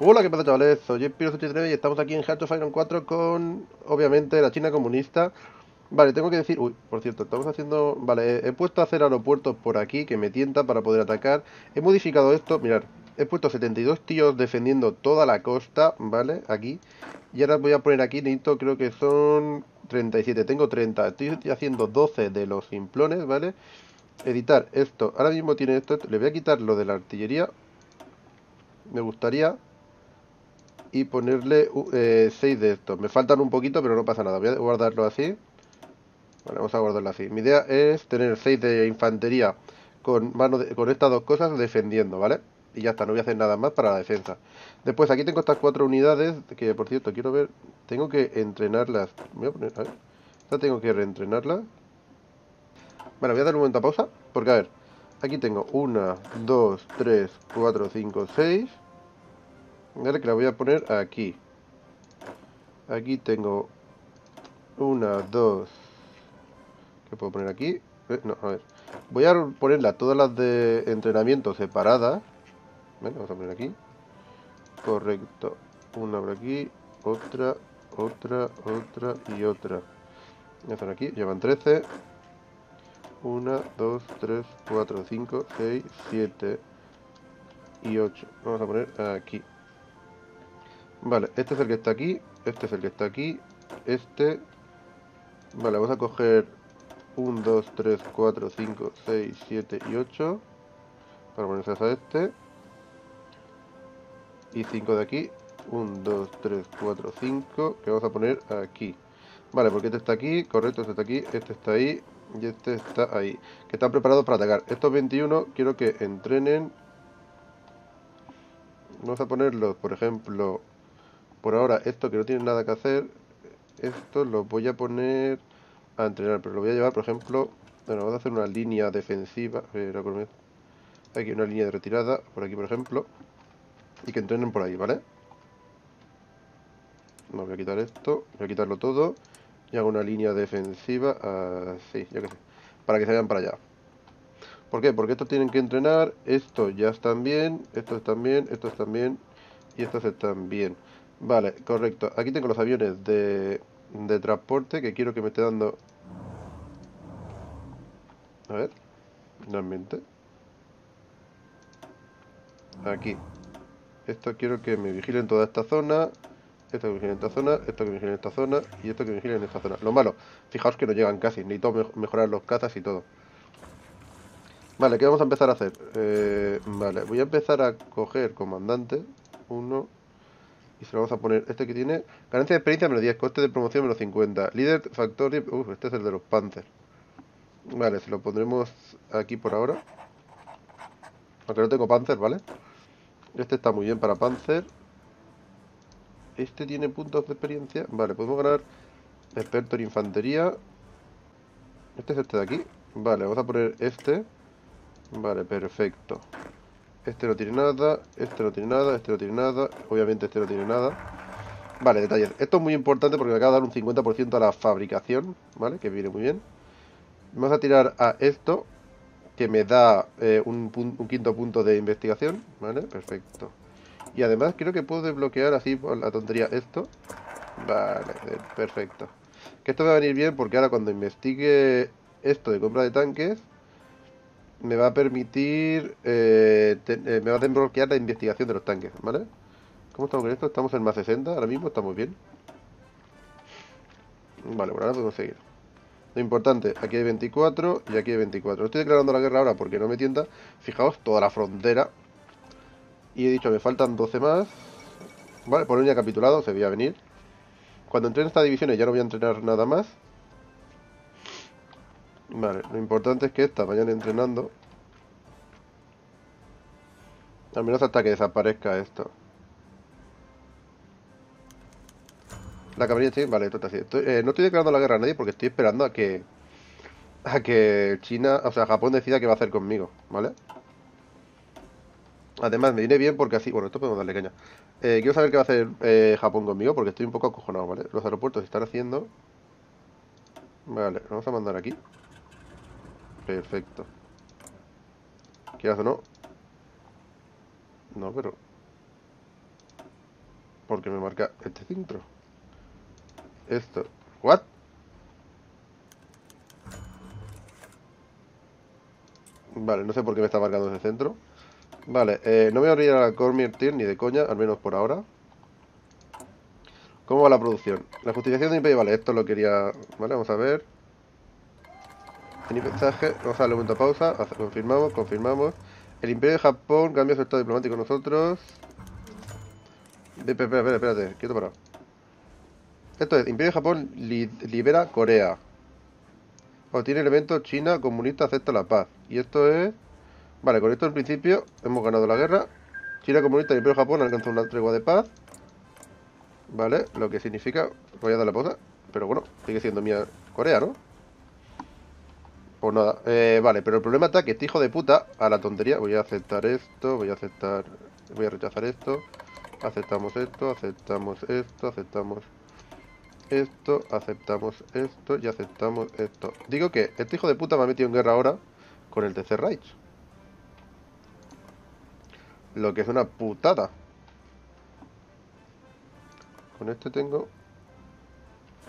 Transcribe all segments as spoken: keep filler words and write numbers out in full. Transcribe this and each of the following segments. Hola, ¿qué pasa, chavales? Soy jpr ochenta y tres y estamos aquí en Hearts of Iron cuatro con, obviamente, la China comunista. Vale, tengo que decir... Uy, por cierto, estamos haciendo... Vale, he, he puesto a hacer aeropuertos por aquí, que me tienta para poder atacar. He modificado esto, mirad. He puesto setenta y dos tíos defendiendo toda la costa, ¿vale? Aquí. Y ahora voy a poner aquí, necesito, creo que son treinta y siete. Tengo treinta. Estoy haciendo doce de los simplones, ¿vale? Editar esto. Ahora mismo tiene esto. Le voy a quitar lo de la artillería. Me gustaría... Y ponerle eh, seis de estos. Me faltan un poquito, pero no pasa nada. Voy a guardarlo así. Vale, vamos a guardarlo así. Mi idea es tener seis de infantería con, mano de, con estas dos cosas defendiendo, ¿vale? Y ya está, no voy a hacer nada más para la defensa. Después aquí tengo estas cuatro unidades, que por cierto, quiero ver... Tengo que entrenarlas. Voy a poner... A ver. Esta tengo que reentrenarlas. Vale, voy a dar un momento a pausa. Porque, a ver, aquí tengo una, dos, tres, cuatro, cinco, seis... Vale, que la voy a poner aquí. Aquí tengo una, dos... ¿Qué puedo poner aquí? Eh, no, a ver. Voy a ponerlas todas las de entrenamiento separadas. Vale, vamos a poner aquí. Correcto. Una por aquí, otra, otra, otra y otra. Ya están aquí, llevan trece. una, dos, tres, cuatro, cinco, seis, siete y ocho. Vamos a poner aquí. Vale, este es el que está aquí, este es el que está aquí, este... Vale, vamos a coger uno, dos, tres, cuatro, cinco, seis, siete y ocho. Para ponerse a este. Y cinco de aquí. uno, dos, tres, cuatro, cinco, que vamos a poner aquí. Vale, porque este está aquí, correcto, este está aquí, este está ahí y este está ahí. Que están preparados para atacar. Estos veintiuno quiero que entrenen. Vamos a ponerlos, por ejemplo... Por ahora, esto que no tiene nada que hacer, esto lo voy a poner a entrenar, pero lo voy a llevar, por ejemplo, bueno, vamos a hacer una línea defensiva, eh, aquí una línea de retirada, por aquí, por ejemplo, y que entrenen por ahí, ¿vale? No, voy a quitar esto, voy a quitarlo todo, y hago una línea defensiva, así, yo qué sé, para que se vayan para allá. ¿Por qué? Porque estos tienen que entrenar, estos ya están bien, estos están bien, estos están bien, y estos están bien. Vale, correcto. Aquí tengo los aviones de, de transporte que quiero que me esté dando... A ver, finalmente. Aquí. Esto quiero que me vigilen toda esta zona. Esto que vigilen esta zona, esto que vigilen esta zona y esto que vigilen esta zona. Lo malo, fijaos que no llegan casi. Necesito me mejorar los cazas y todo. Vale, ¿qué vamos a empezar a hacer? Eh, vale, voy a empezar a coger comandante. Uno... Y se lo vamos a poner, este que tiene ganancia de experiencia menos diez, coste de promoción menos cincuenta. Líder, factor, uff, este es el de los Panzer. Vale, se lo pondremos aquí por ahora. Aunque no tengo Panzer, ¿vale? Este está muy bien para Panzer. Este tiene puntos de experiencia. Vale, podemos ganar experto en infantería. Este es este de aquí. Vale, vamos a poner este. Vale, perfecto. Este no tiene nada, este no tiene nada, este no tiene nada, obviamente este no tiene nada. Vale, detalles. Esto es muy importante porque me acaba de dar un cincuenta por ciento a la fabricación, ¿vale? Que viene muy bien. Vamos a tirar a esto, que me da eh, un, un quinto punto de investigación, ¿vale? Perfecto. Y además creo que puedo desbloquear así por la tontería esto. Vale, perfecto. Que esto me va a venir bien porque ahora cuando investigue esto de compra de tanques... Me va a permitir... Eh, te, eh, me va a desbloquear la investigación de los tanques, ¿vale? ¿Cómo estamos con esto? Estamos en más sesenta, ahora mismo estamos bien. Vale, por ahora podemos seguir. Lo importante, aquí hay veinticuatro y aquí hay veinticuatro. No estoy declarando la guerra ahora porque no me tienta. Fijaos, toda la frontera. Y he dicho, me faltan doce más. Vale, Polonia ha capitulado, se veía venir. Cuando entré en estas divisiones ya no voy a entrenar nada más. Vale, lo importante es que esta vayan entrenando. Al menos hasta que desaparezca esto. La camarilla china, vale, esto está así. Estoy, eh, no estoy declarando la guerra a nadie porque estoy esperando a que... A que China, o sea, Japón decida qué va a hacer conmigo, ¿vale? Además, me viene bien porque así... Bueno, esto podemos darle caña. Eh, quiero saber qué va a hacer eh, Japón conmigo porque estoy un poco acojonado, ¿vale? Los aeropuertos se están haciendo... Vale, lo vamos a mandar aquí. Perfecto. ¿Quieras o no? No, pero... porque me marca este centro. Esto. ¿What? Vale, no sé por qué me está marcando ese centro. Vale, eh, no voy a abrir a la Cormier Tier ni de coña, al menos por ahora. ¿Cómo va la producción? La justificación de Imperio, vale, esto lo quería... Vale, vamos a ver. En mensaje, vamos a darle un momento a pausa. Confirmamos, confirmamos. El Imperio de Japón cambia su estado diplomático con nosotros. Espera, espera, espérate, quieto parado. Esto es, Imperio de Japón li libera Corea. Obtiene elementos, China comunista acepta la paz. Y esto es... Vale, con esto en principio hemos ganado la guerra. China comunista y el Imperio de Japón alcanzan una tregua de paz. Vale, lo que significa... Voy a dar la pausa. Pero bueno, sigue siendo mía Corea, ¿no? Pues nada, eh, vale, pero el problema está que este hijo de puta a la tontería. Voy a aceptar esto, voy a aceptar... Voy a rechazar esto. Aceptamos esto, aceptamos esto, aceptamos esto, aceptamos esto y aceptamos esto. Digo que este hijo de puta me ha metido en guerra ahora con el Tercer Reich. Lo que es una putada. Con este tengo...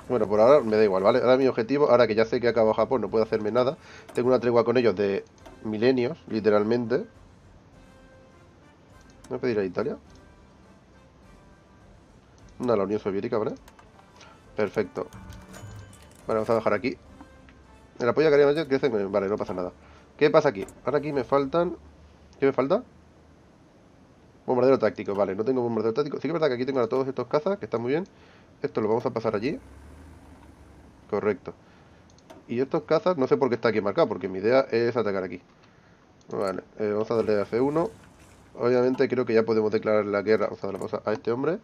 Bueno, por ahora me da igual, ¿vale? Ahora mi objetivo, ahora que ya sé que acabo Japón, no puedo hacerme nada. Tengo una tregua con ellos de milenios, literalmente. Voy a pedir a Italia. No, a la Unión Soviética, ¿vale? Perfecto. Vale, vamos a bajar aquí. El apoyo que harían ellos crece... Vale, no pasa nada. ¿Qué pasa aquí? Ahora aquí me faltan... ¿Qué me falta? Bombardero táctico, vale, no tengo bombardero táctico. Sí que es verdad que aquí tengo a todos estos cazas, que está muy bien. Esto lo vamos a pasar allí. Correcto. Y estos cazas, no sé por qué está aquí marcado, porque mi idea es atacar aquí. Vale, eh, vamos a darle a efe uno. Obviamente creo que ya podemos declarar la guerra. Vamos a darle pausa a este hombre.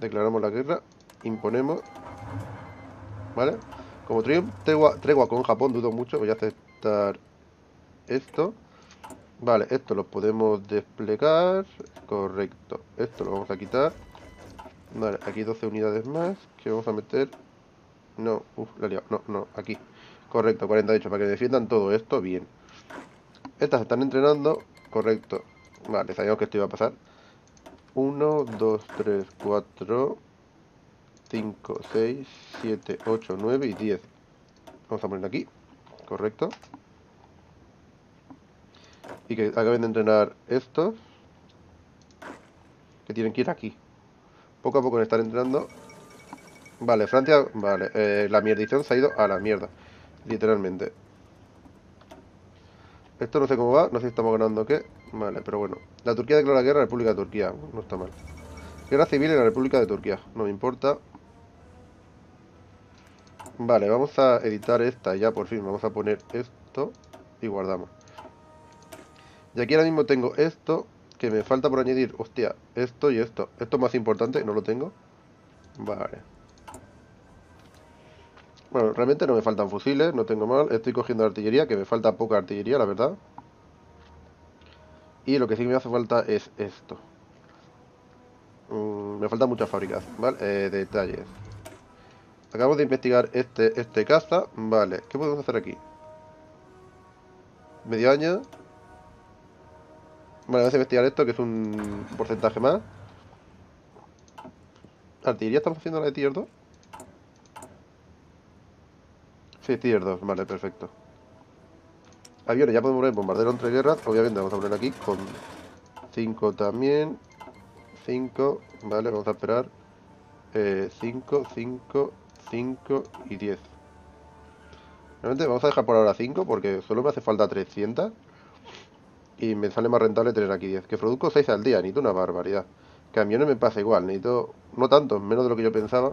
Declaramos la guerra, imponemos. Vale. Como tregua, tregua con Japón, dudo mucho. Voy a aceptar esto. Vale, esto lo podemos desplegar. Correcto. Esto lo vamos a quitar. Vale, aquí doce unidades más. Que vamos a meter... No, uff, la he liado. No, no, aquí. Correcto, cuarenta y ocho. Para que defiendan todo esto, bien. Estas están entrenando. Correcto. Vale, sabíamos que esto iba a pasar. uno, dos, tres, cuatro, cinco, seis, siete, ocho, nueve y diez. Vamos a ponerlo aquí. Correcto. Y que acaben de entrenar estos, que tienen que ir aquí. Poco a poco están entrenando. Vale, Francia. Vale, eh, la mierdición se ha ido a la mierda. Literalmente. Esto no sé cómo va. No sé si estamos ganando o qué. Vale, pero bueno. La Turquía declara guerra a la República de Turquía. No está mal. Guerra civil en la República de Turquía. No me importa. Vale, vamos a editar esta ya por fin. Vamos a poner esto y guardamos. Y aquí ahora mismo tengo esto, que me falta por añadir, hostia, esto y esto. Esto es más importante, no lo tengo. Vale. Bueno, realmente no me faltan fusiles, no tengo mal. Estoy cogiendo artillería, que me falta poca artillería, la verdad. Y lo que sí que me hace falta es esto. Mm, me faltan muchas fábricas, ¿vale? Eh, detalles. Acabamos de investigar este, este caza. Vale, ¿qué podemos hacer aquí? Mediaña. Vale, vamos a investigar esto, que es un porcentaje más. ¿Artillería estamos haciendo la de tier dos? Sí, tier dos, vale, perfecto. Aviones, ya podemos poner bombardero entre guerras. Obviamente vamos a poner aquí con cinco también. cinco, vale, vamos a esperar. Eh, cinco, cinco, cinco y diez. Realmente vamos a dejar por ahora cinco, porque solo me hace falta trescientas. Y me sale más rentable tener aquí diez. Que produzco seis al día, necesito una barbaridad. Camiones me pasa igual, necesito... No tanto, menos de lo que yo pensaba.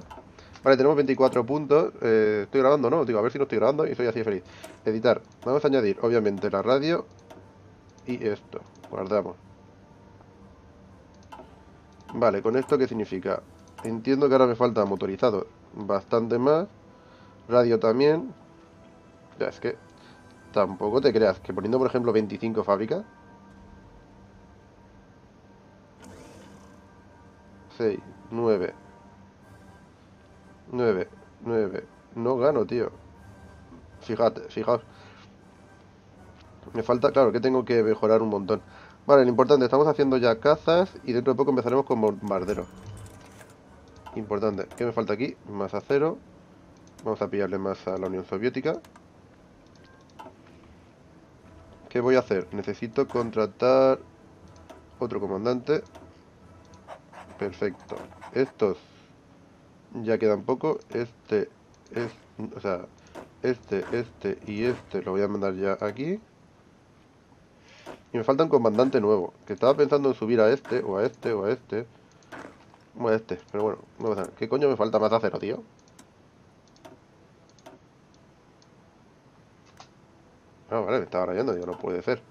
Vale, tenemos veinticuatro puntos. eh, Estoy grabando, ¿no? Digo, a ver si no estoy grabando. Y soy así feliz. Editar, vamos a añadir obviamente la radio. Y esto, guardamos. Vale, ¿con esto qué significa? Entiendo que ahora me falta motorizado. Bastante más. Radio también. Ya es que... Tampoco te creas que poniendo, por ejemplo, veinticinco fábricas. seis, nueve, nueve, nueve. No gano, tío. Fíjate, fijaos. Me falta, claro, que tengo que mejorar un montón. Vale, lo importante, estamos haciendo ya cazas y dentro de poco empezaremos con bombarderos. Importante. ¿Qué me falta aquí? Más acero. Vamos a pillarle más a la Unión Soviética. ¿Qué voy a hacer? Necesito contratar otro comandante. Perfecto. Estos ya quedan poco. Este es... o sea... Este, este y este lo voy a mandar ya aquí. Y me falta un comandante nuevo, que estaba pensando en subir a este, o a este, o a este. O a este, pero bueno, vamos a ver. ¿Qué coño me falta más acero, tío? Ah, vale, me estaba rayando, digo, no puede ser.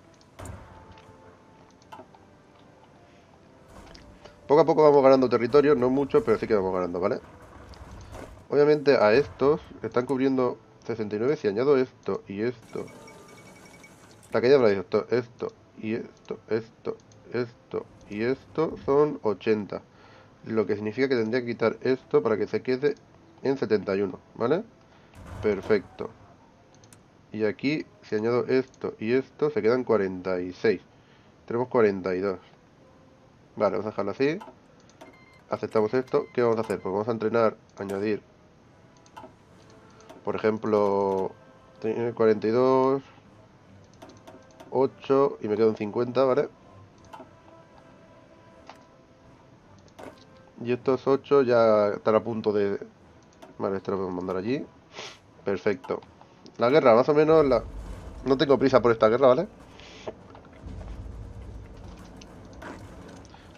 Poco a poco vamos ganando territorio, no mucho, pero sí que vamos ganando, ¿vale? Obviamente a estos están cubriendo sesenta y nueve. Si añado esto y esto, la que ya habrá dicho, esto y esto, esto, esto y esto, son ochenta. Lo que significa que tendría que quitar esto para que se quede en setenta y uno, ¿vale? Perfecto. Y aquí, si añado esto y esto, se quedan cuarenta y seis. Tenemos cuarenta y dos. Vale, vamos a dejarlo así. Aceptamos esto. ¿Qué vamos a hacer? Pues vamos a entrenar, añadir... Por ejemplo, cuarenta y dos, ocho y me quedo en cincuenta, ¿vale? Y estos ocho ya están a punto de... Vale, esto lo podemos mandar allí. Perfecto. La guerra, más o menos, la... no tengo prisa por esta guerra, ¿vale?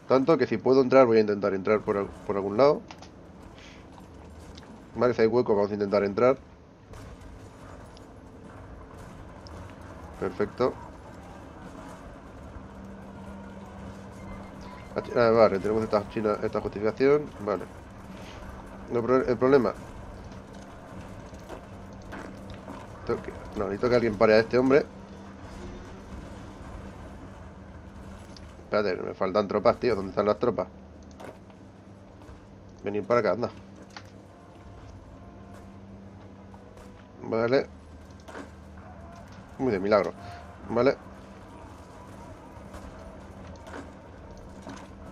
Tanto que si puedo entrar, voy a intentar entrar por, por algún lado. Vale, si hay hueco, vamos a intentar entrar. Perfecto. Ah, vale, tenemos esta, China, esta justificación. Vale. El problema... No, necesito que alguien pare a este hombre. Espérate, me faltan tropas, tío. ¿Dónde están las tropas? Venid para acá, anda. Vale. Muy de milagro. Vale.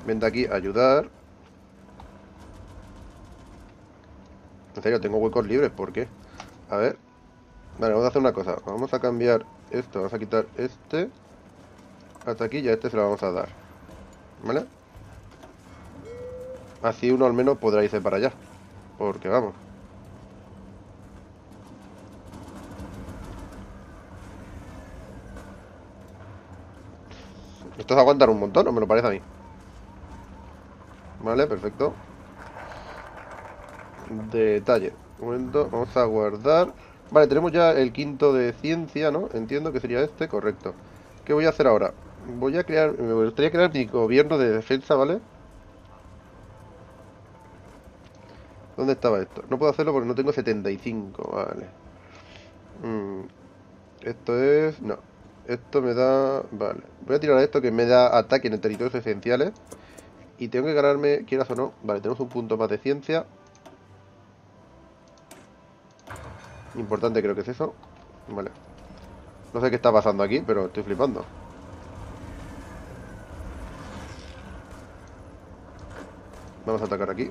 Vente aquí a ayudar. En serio, tengo huecos libres, ¿por qué? A ver. Vale, vamos a hacer una cosa. Vamos a cambiar esto. Vamos a quitar este. Hasta aquí, ya este se lo vamos a dar. ¿Vale? Así uno al menos podrá irse para allá. Porque vamos. Estos aguantan un montón, ¿no? Me lo parece a mí. Vale, perfecto. Detalle. Un momento, vamos a guardar. Vale, tenemos ya el quinto de ciencia, ¿no? Entiendo que sería este, correcto. ¿Qué voy a hacer ahora? Voy a crear... Me gustaría crear mi gobierno de defensa, ¿vale? ¿Dónde estaba esto? No puedo hacerlo porque no tengo setenta y cinco, vale. Mm, esto es... No. Esto me da... Vale. Voy a tirar a esto que me da ataque en territorios esenciales. Y tengo que ganarme, quieras o no... Vale, tenemos un punto más de ciencia. Importante creo que es eso. Vale. No sé qué está pasando aquí, pero estoy flipando. Vamos a atacar aquí.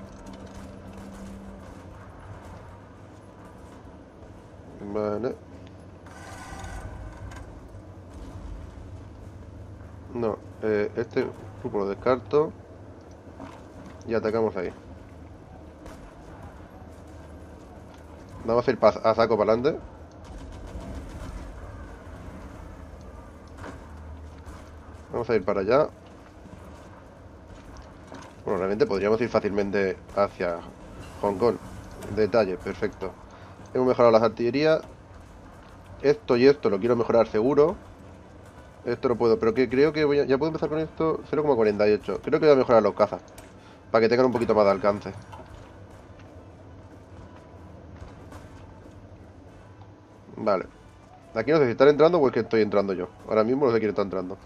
Vale. No, eh, este grupo lo descarto. Y atacamos ahí. Vamos a ir pa a saco para adelante. Vamos a ir para allá. Bueno, realmente podríamos ir fácilmente hacia Hong Kong. Detalle, perfecto. Hemos mejorado las artillerías. Esto y esto lo quiero mejorar seguro. Esto no puedo, pero que creo que voy a... Ya puedo empezar con esto. Cero coma cuarenta y ocho. Creo que voy a mejorar los cazas para que tengan un poquito más de alcance. Vale. Aquí no sé si están entrando o es que estoy entrando yo. Ahora mismo no sé quién está entrando.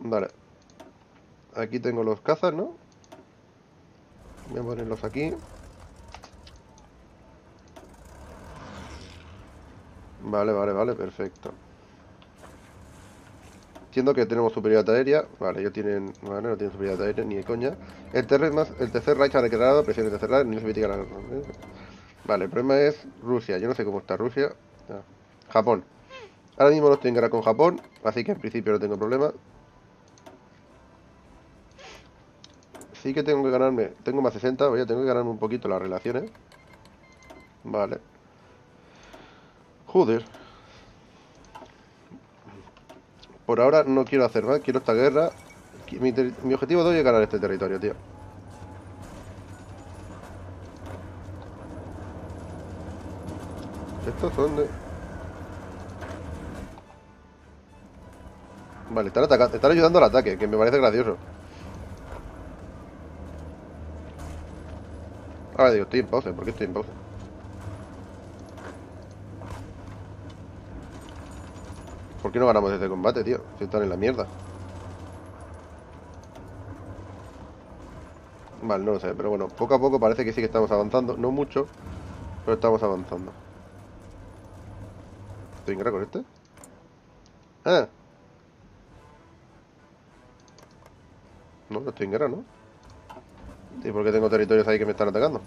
Vale. Aquí tengo los cazas, ¿no? Voy a ponerlos aquí. Vale, vale, vale, perfecto. siendo que tenemos superioridad aérea. Vale, ellos tienen, vale, no tienen superioridad aérea ni de coña. El tercer, más, el tercer Reich ha declarado presión del tercer Reich, Unión Soviética. La... Vale, el problema es Rusia. Yo no sé cómo está Rusia. Ah. Japón. Ahora mismo no estoy en guerra con Japón, así que en principio no tengo problema. Sí que tengo que ganarme, tengo más sesenta, voy a tener que ganarme un poquito las relaciones. Vale. Joder. Por ahora no quiero hacer más, quiero esta guerra. Mi, mi objetivo de hoy es ganar este territorio, tío. Estos son de... Vale, están, atacando, están ayudando al ataque, que me parece gracioso. Ahora digo, estoy en pausa, ¿por qué estoy en pausa? ¿Por qué no ganamos este combate, tío? Si están en la mierda. Vale, no lo sé, pero bueno, poco a poco parece que sí que estamos avanzando. No mucho, pero estamos avanzando. ¿Estoy en guerra con este? Ah. No, no estoy en guerra, ¿no? ¿Y por qué tengo territorios ahí que me están atacando?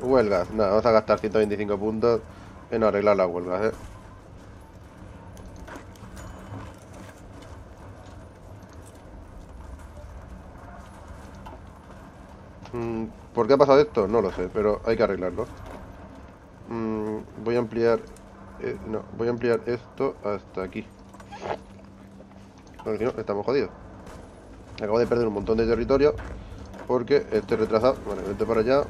Huelgas. Nada, vamos a gastar ciento veinticinco puntos en arreglar las huelgas, ¿eh? ¿Por qué ha pasado esto? No lo sé, pero hay que arreglarlo. Voy a ampliar... Eh, no, voy a ampliar esto hasta aquí. Porque si no, estamos jodidos. Acabo de perder un montón de territorio porque estoy retrasado. Vale, vete para allá.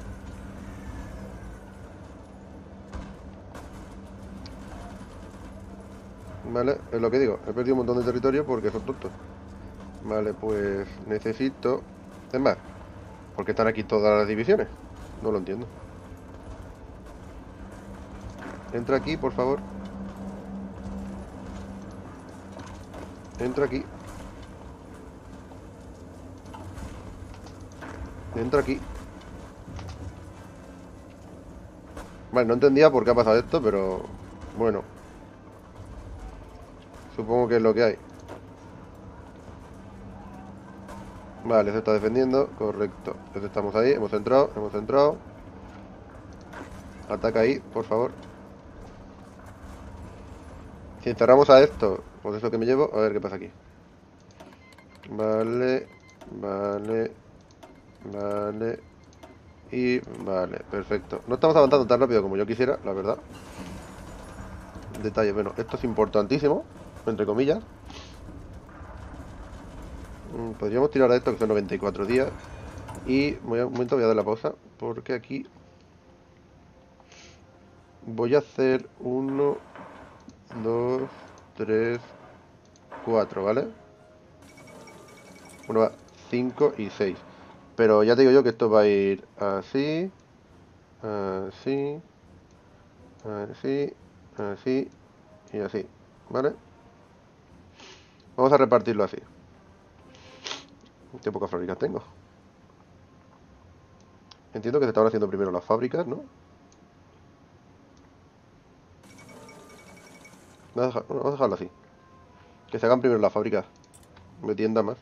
Vale, es lo que digo. He perdido un montón de territorio porque son tontos. Vale, pues necesito... Es más, porque están aquí todas las divisiones. No lo entiendo. Entra aquí, por favor. Entra aquí. Entra aquí. Vale, no entendía por qué ha pasado esto, pero... Bueno. Supongo que es lo que hay. Vale, se está defendiendo. Correcto. Entonces estamos ahí. Hemos entrado. Hemos entrado. Ataca ahí, por favor. Si encerramos a esto, pues eso que me llevo, a ver qué pasa aquí. Vale, vale, vale, y vale, perfecto. No estamos avanzando tan rápido como yo quisiera, la verdad. Detalle, bueno, esto es importantísimo, entre comillas. Podríamos tirar a esto, que son noventa y cuatro días. Y voy a, un momento voy a dar la pausa, porque aquí voy a hacer uno... dos, tres, cuatro, ¿vale? Uno va cinco y seis. Pero ya te digo yo que esto va a ir así, así, así, así y así, ¿vale? Vamos a repartirlo así. Qué pocas fábricas tengo. Entiendo que se estaban haciendo primero las fábricas, ¿no? Vamos a, dejar, vamos a dejarlo así. Que se hagan primero las fábricas. Me tienda más.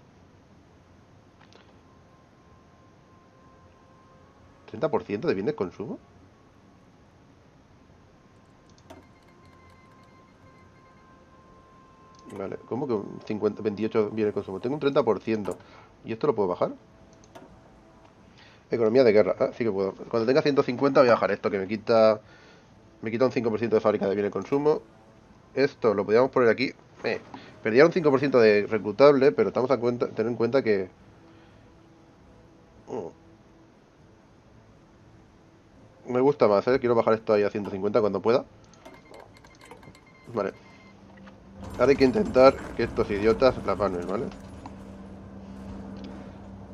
¿treinta por ciento de bien de consumo? Vale, ¿cómo que cincuenta, veintiocho bien de consumo? Tengo un treinta por ciento. ¿Y esto lo puedo bajar? Economía de guerra. Ah, sí que puedo. Cuando tenga ciento cincuenta voy a bajar esto, que me quita... Me quita un cinco por ciento de fábrica de bien de consumo. Esto lo podíamos poner aquí. Eh, perdía un cinco por ciento de reclutable, pero estamos a cuenta, tener en cuenta que... Oh. Me gusta más, ¿eh? Quiero bajar esto ahí a ciento cincuenta cuando pueda. Vale. Ahora hay que intentar que estos idiotas la panen, ¿vale?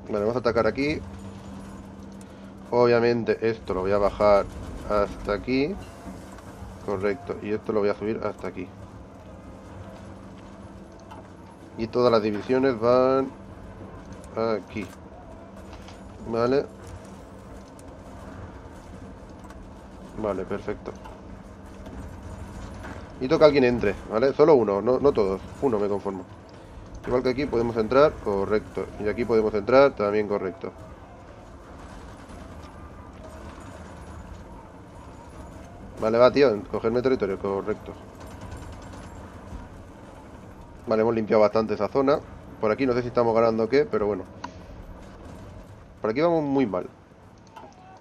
Vale, vamos a atacar aquí. Obviamente esto lo voy a bajar hasta aquí. Correcto, y esto lo voy a subir hasta aquí. Y todas las divisiones van aquí. Vale. Vale, perfecto. Y toca que alguien entre, ¿vale? Solo uno, no, no todos. Uno me conformo. Igual que aquí podemos entrar, correcto. Y aquí podemos entrar, también correcto. Vale, va, tío, cogerme territorio, correcto. Vale, hemos limpiado bastante esa zona. Por aquí no sé si estamos ganando o qué, pero bueno. Por aquí vamos muy mal.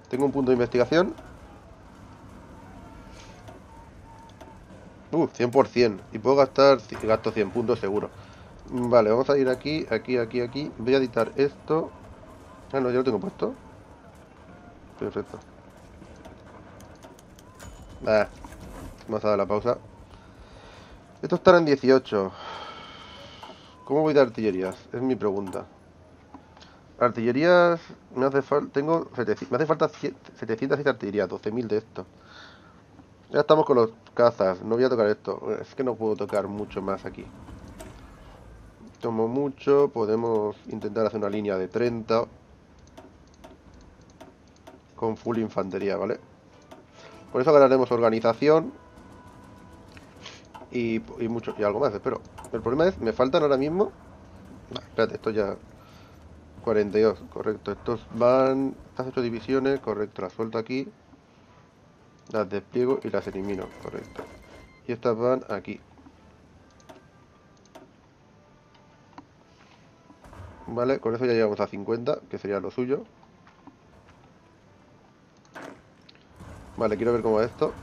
Tengo un punto de investigación. Uh, cien por cien. Y puedo gastar, gasto cien puntos seguro. Vale, vamos a ir aquí, aquí, aquí, aquí. Voy a editar esto. Ah, no, ya lo tengo puesto. Perfecto. Ah, vamos a dar la pausa. Estos están en dieciocho. ¿Cómo voy de artillerías? Es mi pregunta. Artillerías... Me hace falta... Tengo... Me hace falta setecientas artillerías. doce mil de esto. Ya estamos con los cazas. No voy a tocar esto. Es que no puedo tocar mucho más aquí. Tomo mucho. Podemos intentar hacer una línea de treinta. Con full infantería, ¿vale? Por eso ganaremos organización. Y, y mucho... Y algo más, espero. El problema es, me faltan ahora mismo... Ah, espérate, esto ya... cuarenta y dos, correcto. Estos van... Estas ocho divisiones, correcto. Las suelto aquí. Las despliego y las elimino, correcto. Y estas van aquí. Vale, con eso ya llegamos a cincuenta, que sería lo suyo. Vale, quiero ver cómo va esto.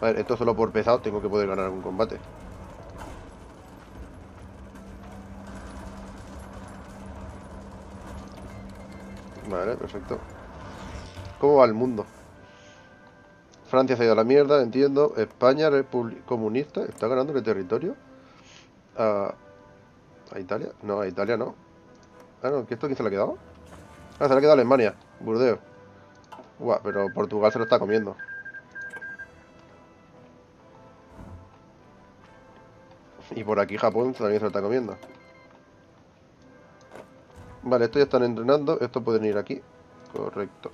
A ver, esto solo por pesado tengo que poder ganar algún combate. Vale, perfecto. ¿Cómo va el mundo? Francia se ha ido a la mierda, entiendo. España comunista está ganando el territorio. ¿A, a Italia? No, a Italia no. Ah, no, ¿que esto quién se lo ha quedado? Ah, se lo ha quedado Alemania, Burdeos. Buah, pero Portugal se lo está comiendo. Y por aquí Japón también se lo está comiendo. Vale, estos ya están entrenando. Estos pueden ir aquí. Correcto.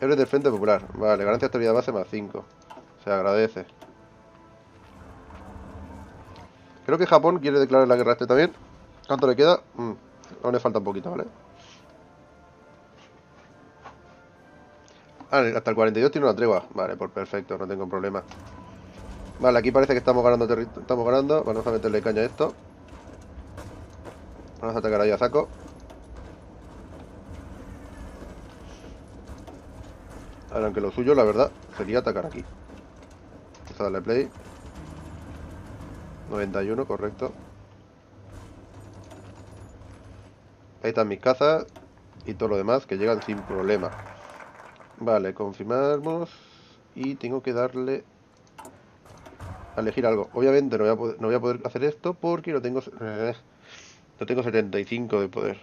Héroes del Frente Popular. Vale, ganancia de estabilidad base más cinco. Se agradece. Creo que Japón quiere declarar la guerra a este también. ¿Cuánto le queda? Mm, aún le falta un poquito, ¿vale? Ah, hasta el cuarenta y dos tiene una tregua. Vale, por perfecto, no tengo problema. Vale, aquí parece que estamos ganando territorio. Estamos ganando. Vamos a meterle caña a esto. Vamos a atacar ahí a saco. Ahora, aunque lo suyo, la verdad, sería atacar aquí. Vamos a darle play. noventa y uno, correcto. Ahí están mis cazas y todo lo demás que llegan sin problema. Vale, confirmamos. Y tengo que darle... a elegir algo. Obviamente no voy a poder, no voy a poder hacer esto porque no tengo... Eh, no tengo setenta y cinco de poder.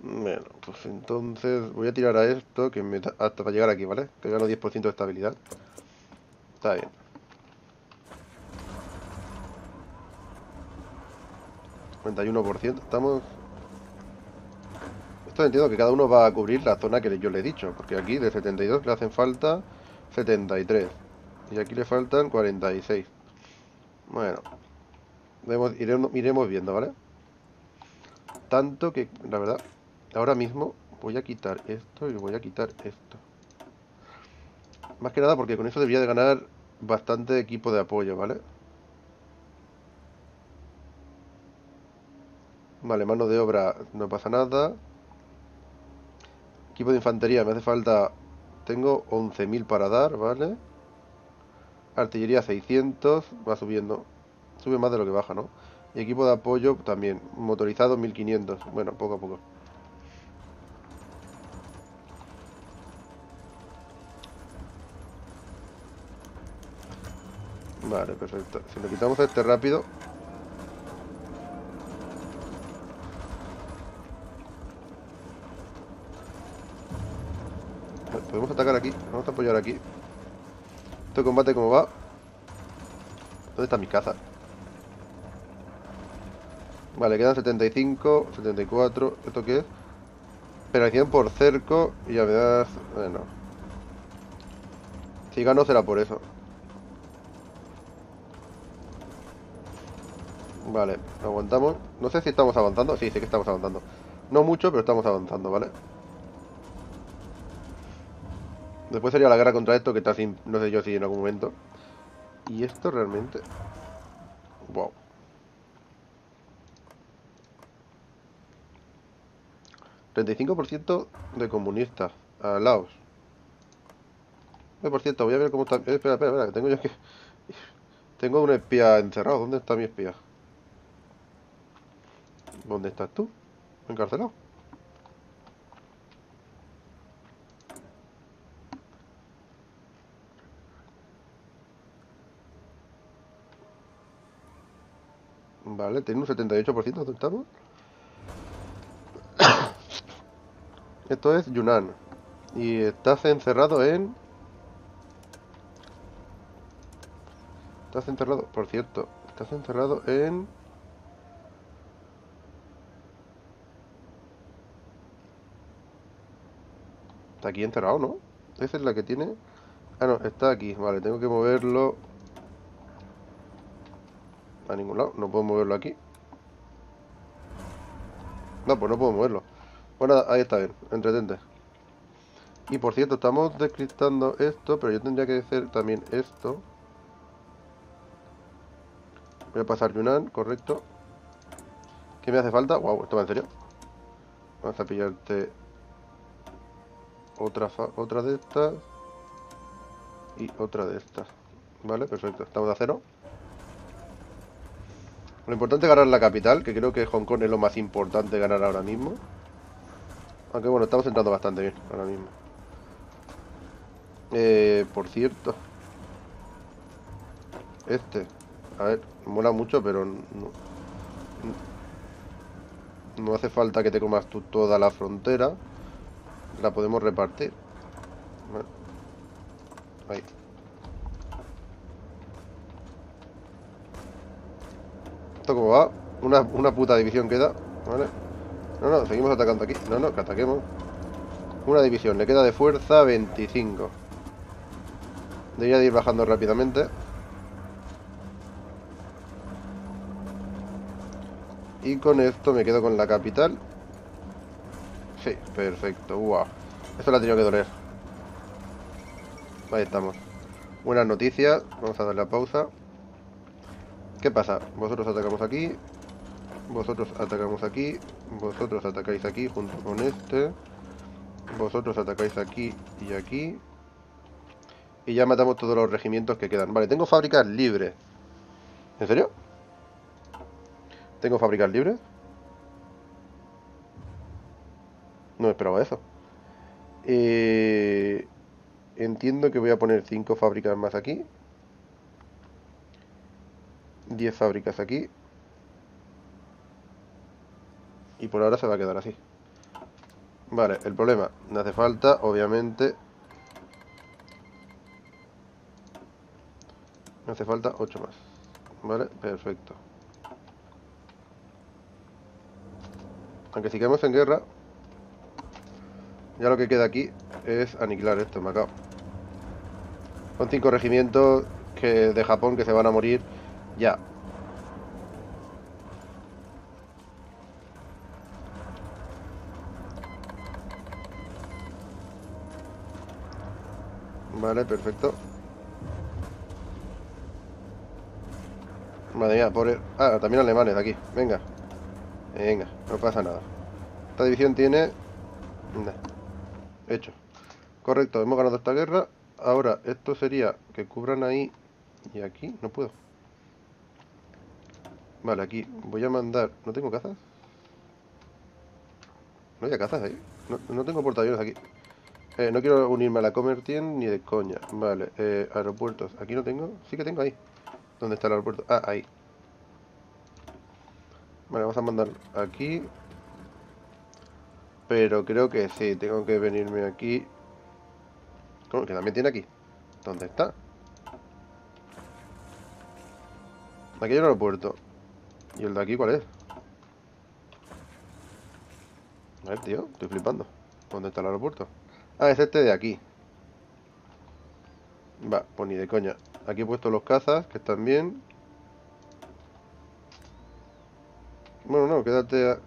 Bueno, pues entonces voy a tirar a esto que me hasta para llegar aquí, ¿vale? Que gano diez por ciento de estabilidad. Está bien. noventa y uno por ciento. Estamos... Esto entiendo que cada uno va a cubrir la zona que yo le he dicho. Porque aquí de setenta y dos le hacen falta setenta y tres. Y aquí le faltan cuarenta y seis. Bueno. Vemos, iremos, iremos viendo, ¿vale? Tanto que, la verdad, ahora mismo voy a quitar esto y voy a quitar esto. Más que nada porque con eso debía de ganar bastante equipo de apoyo, ¿vale? Vale, mano de obra no pasa nada. Equipo de infantería me hace falta... Tengo once mil para dar, ¿vale? Artillería seiscientos, va subiendo. Sube más de lo que baja, ¿no? Y equipo de apoyo también. Motorizado mil quinientos. Bueno, poco a poco. Vale, perfecto. Si lo quitamos a este rápido... Podemos atacar aquí. Vamos a apoyar aquí. Este combate, ¿cómo va? ¿Dónde están mis cazas? Vale, quedan setenta y cinco, setenta y cuatro. ¿Esto qué es? Penalización por cerco y habilidad. Bueno, si gano será por eso. Vale, aguantamos. No sé si estamos avanzando. Sí, sí que estamos avanzando. No mucho, pero estamos avanzando, ¿vale? Después sería la guerra contra esto, que está sin... No sé yo si en algún momento. Y esto realmente... Wow. treinta y cinco por ciento de comunistas. A Laos. Por cierto, voy a ver cómo está... Eh, espera, espera, espera, que tengo yo que... Tengo un espía encerrado. ¿Dónde está mi espía? ¿Dónde estás tú? Encarcelado. Vale, tiene un setenta y ocho por ciento. ¿Dónde estamos? Esto es Yunnan. Y estás encerrado en... Estás encerrado, por cierto. Estás encerrado en... Está aquí encerrado, ¿no? Esa es la que tiene... Ah, no, está aquí. Vale, tengo que moverlo... A ningún lado. No puedo moverlo aquí. No, pues no puedo moverlo. Bueno, ahí está bien. Entretente. Y por cierto, estamos descriptando esto, pero yo tendría que hacer también esto. Voy a pasar Yunnan, correcto. ¿Qué me hace falta? Wow, esto va en serio. Vamos a pillarte otra, otra de estas. Y otra de estas. Vale, perfecto. Estamos a cero. Lo importante es ganar la capital, que creo que Hong Kong es lo más importante ganar ahora mismo. Aunque bueno, estamos entrando bastante bien ahora mismo. Eh, por cierto. Este. A ver, mola mucho, pero no, no, no hace falta que te comas tú toda la frontera. La podemos repartir. Bueno. Ahí. ¿Esto cómo va? Una, una puta división queda. Vale. No, no, seguimos atacando aquí. No, no, que ataquemos. Una división, le queda de fuerza veinticinco. Debería de ir bajando rápidamente. Y con esto me quedo con la capital. Sí, perfecto. Wow. Esto la ha tenido que doler. Ahí estamos. Buenas noticias. Vamos a darle a pausa. ¿Qué pasa? Vosotros atacamos aquí. Vosotros atacamos aquí. Vosotros atacáis aquí junto con este. Vosotros atacáis aquí y aquí. Y ya matamos todos los regimientos que quedan. Vale, tengo fábricas libres. ¿En serio? ¿Tengo fábricas libres? No me esperaba eso. Eh, entiendo que voy a poner cinco fábricas más aquí. diez fábricas aquí. Y por ahora se va a quedar así. Vale, el problema. No hace falta, obviamente. No hace falta ocho más. Vale, perfecto. Aunque si quedamos en guerra, ya lo que queda aquí es aniquilar esto, me acabo. Son cinco regimientos que, de Japón, que se van a morir ya. Vale, perfecto. Madre mía, pobre... Ah, también alemanes aquí, venga. Venga, no pasa nada. Esta división tiene... Nah. Hecho. Correcto, hemos ganado esta guerra. Ahora, esto sería que cubran ahí y aquí. No puedo. Vale, aquí voy a mandar... ¿No tengo cazas? ¿No hay cazas ahí? No, no tengo portaaviones aquí. Eh, no quiero unirme a la Comertien ni de coña. Vale, eh, aeropuertos. Aquí no tengo. Sí que tengo ahí. ¿Dónde está el aeropuerto? Ah, ahí. Vale, vamos a mandar aquí. Pero creo que sí, tengo que venirme aquí. ¿Cómo? Que también tiene aquí. ¿Dónde está? Aquí hay un aeropuerto. ¿Y el de aquí cuál es? A ver, tío, estoy flipando. ¿Dónde está el aeropuerto? Ah, es este de aquí. Va, pues ni de coña. Aquí he puesto los cazas, que están bien. Bueno, no, quédate a...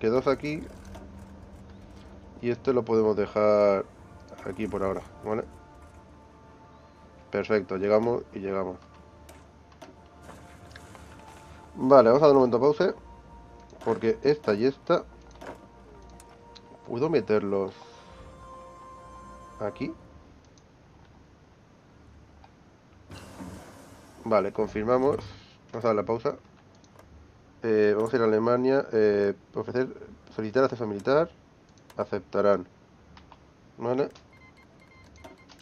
Quedaos aquí. Y este lo podemos dejar aquí por ahora, ¿vale? Perfecto, llegamos y llegamos. Vale, vamos a dar un momento a pause. Porque esta y esta... ¿Puedo meterlos aquí? Vale, confirmamos. Vamos a dar la pausa. Eh, vamos a ir a Alemania. Eh, ofrecer, solicitar acceso militar. Aceptarán. Vale.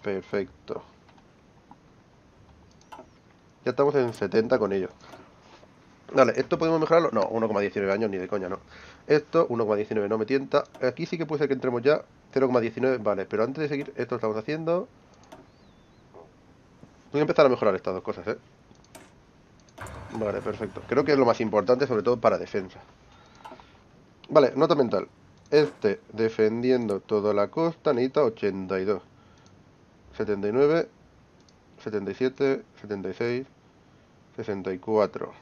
Perfecto. Ya estamos en setenta con ello. Vale, ¿esto podemos mejorarlo? No, uno coma diecinueve años, ni de coña, no. Esto, uno coma diecinueve, no me tienta. Aquí sí que puede ser que entremos ya. cero coma diecinueve, vale, pero antes de seguir, esto lo estamos haciendo. Voy a empezar a mejorar estas dos cosas, ¿eh? Vale, perfecto. Creo que es lo más importante, sobre todo para defensa. Vale, nota mental. Este, defendiendo toda la costa, necesita ochenta y dos. setenta y nueve, setenta y siete, setenta y seis, sesenta y cuatro.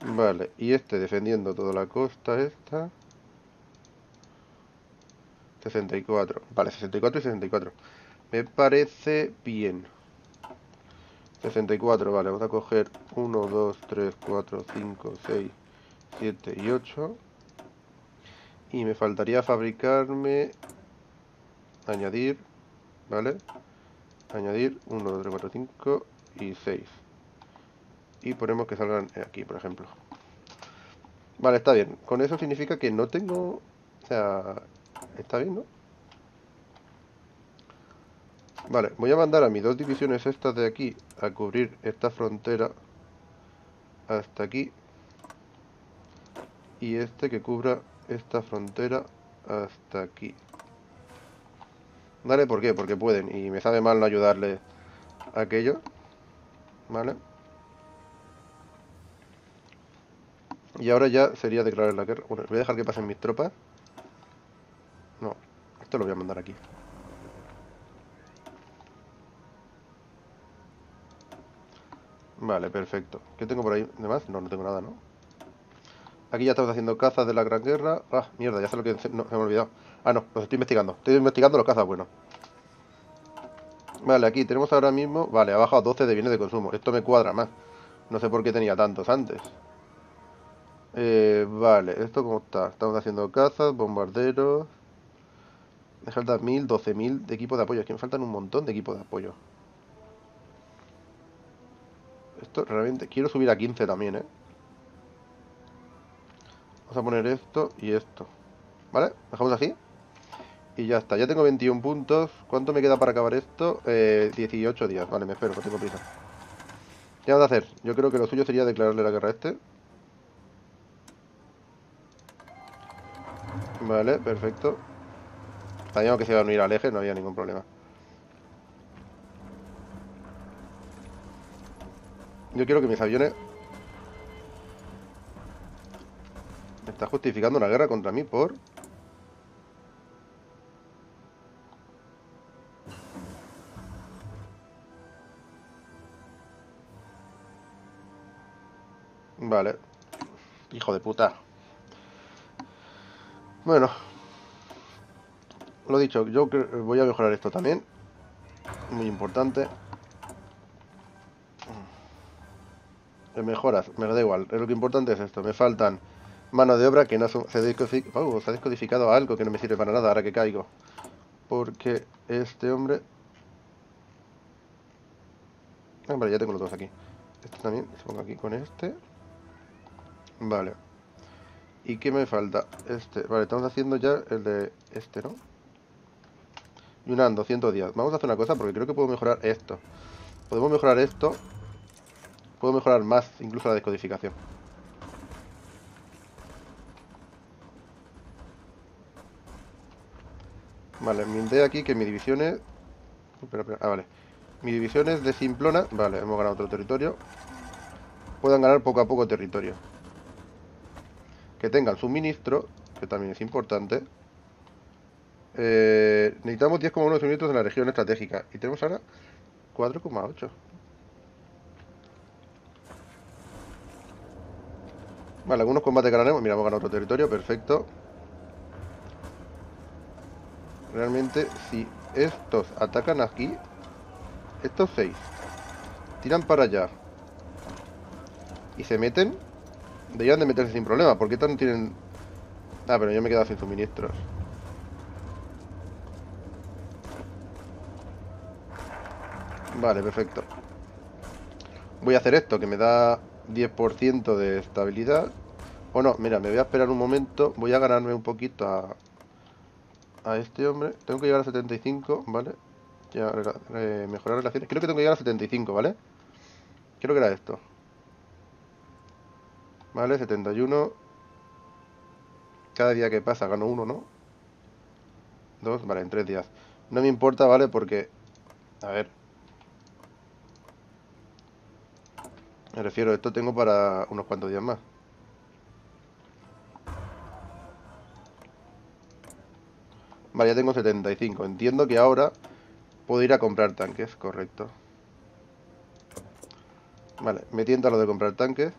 Vale, y este defendiendo toda la costa, esta sesenta y cuatro, vale, sesenta y cuatro y sesenta y cuatro. Me parece bien. sesenta y cuatro, vale, vamos a coger uno, dos, tres, cuatro, cinco, seis, siete y ocho. Y me faltaría fabricarme. Añadir, vale. Añadir uno, dos, tres, cuatro, cinco y seis. Y ponemos que salgan aquí, por ejemplo. Vale, está bien. Con eso significa que no tengo... O sea... Está bien, ¿no? Vale, voy a mandar a mis dos divisiones estas de aquí a cubrir esta frontera hasta aquí. Y este que cubra esta frontera hasta aquí. Vale, ¿por qué? Porque pueden. Y me sabe mal no ayudarle a aquello. Vale. Y ahora ya sería declarar la guerra. Bueno, voy a dejar que pasen mis tropas. No, esto lo voy a mandar aquí. Vale, perfecto. ¿Qué tengo por ahí? ¿Demás? No, no tengo nada, ¿no? Aquí ya estamos haciendo cazas de la Gran Guerra. Ah, mierda, ya sé lo que... No, se me ha olvidado. Ah, no, los estoy investigando. Estoy investigando los cazas, bueno. Vale, aquí tenemos ahora mismo... Vale, ha bajado doce de bienes de consumo. Esto me cuadra más. No sé por qué tenía tantos antes. Eh, vale, ¿esto cómo está? Estamos haciendo cazas, bombarderos. Me faltan mil, doce mil de equipos de apoyo. Es que me faltan un montón de equipos de apoyo. Esto realmente... Quiero subir a quince también, ¿eh? Vamos a poner esto y esto. ¿Vale? Dejamos así. Y ya está, ya tengo veintiún puntos. ¿Cuánto me queda para acabar esto? Eh, dieciocho días, vale, me espero, no tengo prisa. ¿Qué vamos a hacer? Yo creo que lo suyo sería declararle la guerra a este. Vale, perfecto. Sabíamos que se iban a unir al eje, no había ningún problema. Yo quiero que mis aviones... Me está justificando una guerra contra mí por... Vale. Hijo de puta. Bueno, lo dicho, yo voy a mejorar esto también. Muy importante. Mejoras, me da igual. Lo que importante es esto. Me faltan mano de obra que no son, se, descodific, oh, se ha descodificado algo que no me sirve para nada ahora que caigo. Porque este hombre... Ah, vale, ya tengo los dos aquí. Este también, se pongo aquí con este. Vale. ¿Y qué me falta? Este, vale, estamos haciendo ya el de este, ¿no? Yunnan, doscientos días. Vamos a hacer una cosa porque creo que puedo mejorar esto. Podemos mejorar esto. Puedo mejorar más, incluso la descodificación. Vale, me indé aquí que mi división es... Espera, espera, ah, vale. Mi división es de Simplona. Vale, hemos ganado otro territorio. Puedan ganar poco a poco territorio. que tengan suministro, que también es importante. Eh, necesitamos diez coma uno de suministros en la región estratégica y tenemos ahora cuatro coma ocho. Vale, algunos combates ganaremos. Mira, hemos ganado otro territorio, perfecto. Realmente, si estos atacan aquí, estos seis tiran para allá y se meten, deberían de meterse sin problema, porque estas no tienen... Ah, pero yo me he quedado sin suministros. Vale, perfecto. Voy a hacer esto, que me da diez por ciento de estabilidad. O no, mira, me voy a esperar un momento. Voy a ganarme un poquito a, a este hombre. Tengo que llegar a setenta y cinco, ¿vale? Ya, eh, mejorar relaciones. Creo que tengo que llegar a setenta y cinco, ¿vale? Creo que era esto. Vale, setenta y uno. Cada día que pasa gano uno, ¿no? Dos, vale, en tres días. No me importa, ¿vale? Porque... A ver... Me refiero, esto tengo para unos cuantos días más. Vale, ya tengo setenta y cinco. Entiendo que ahora puedo ir a comprar tanques, correcto. Vale, me tienta lo de comprar tanques.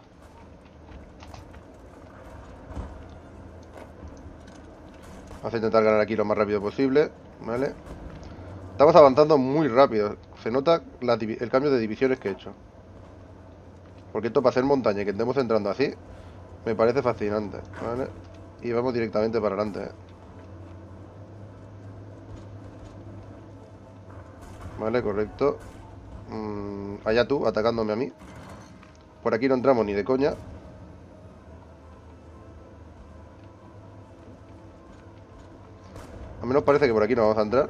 Vamos a intentar ganar aquí lo más rápido posible, ¿vale? Estamos avanzando muy rápido. Se nota la, el cambio de divisiones que he hecho. Porque esto para ser montaña y que estemos entrando así, me parece fascinante, ¿vale? Y vamos directamente para adelante. Vale, correcto. Mm, allá tú, atacándome a mí. Por aquí no entramos ni de coña. Al menos parece que por aquí no vamos a entrar.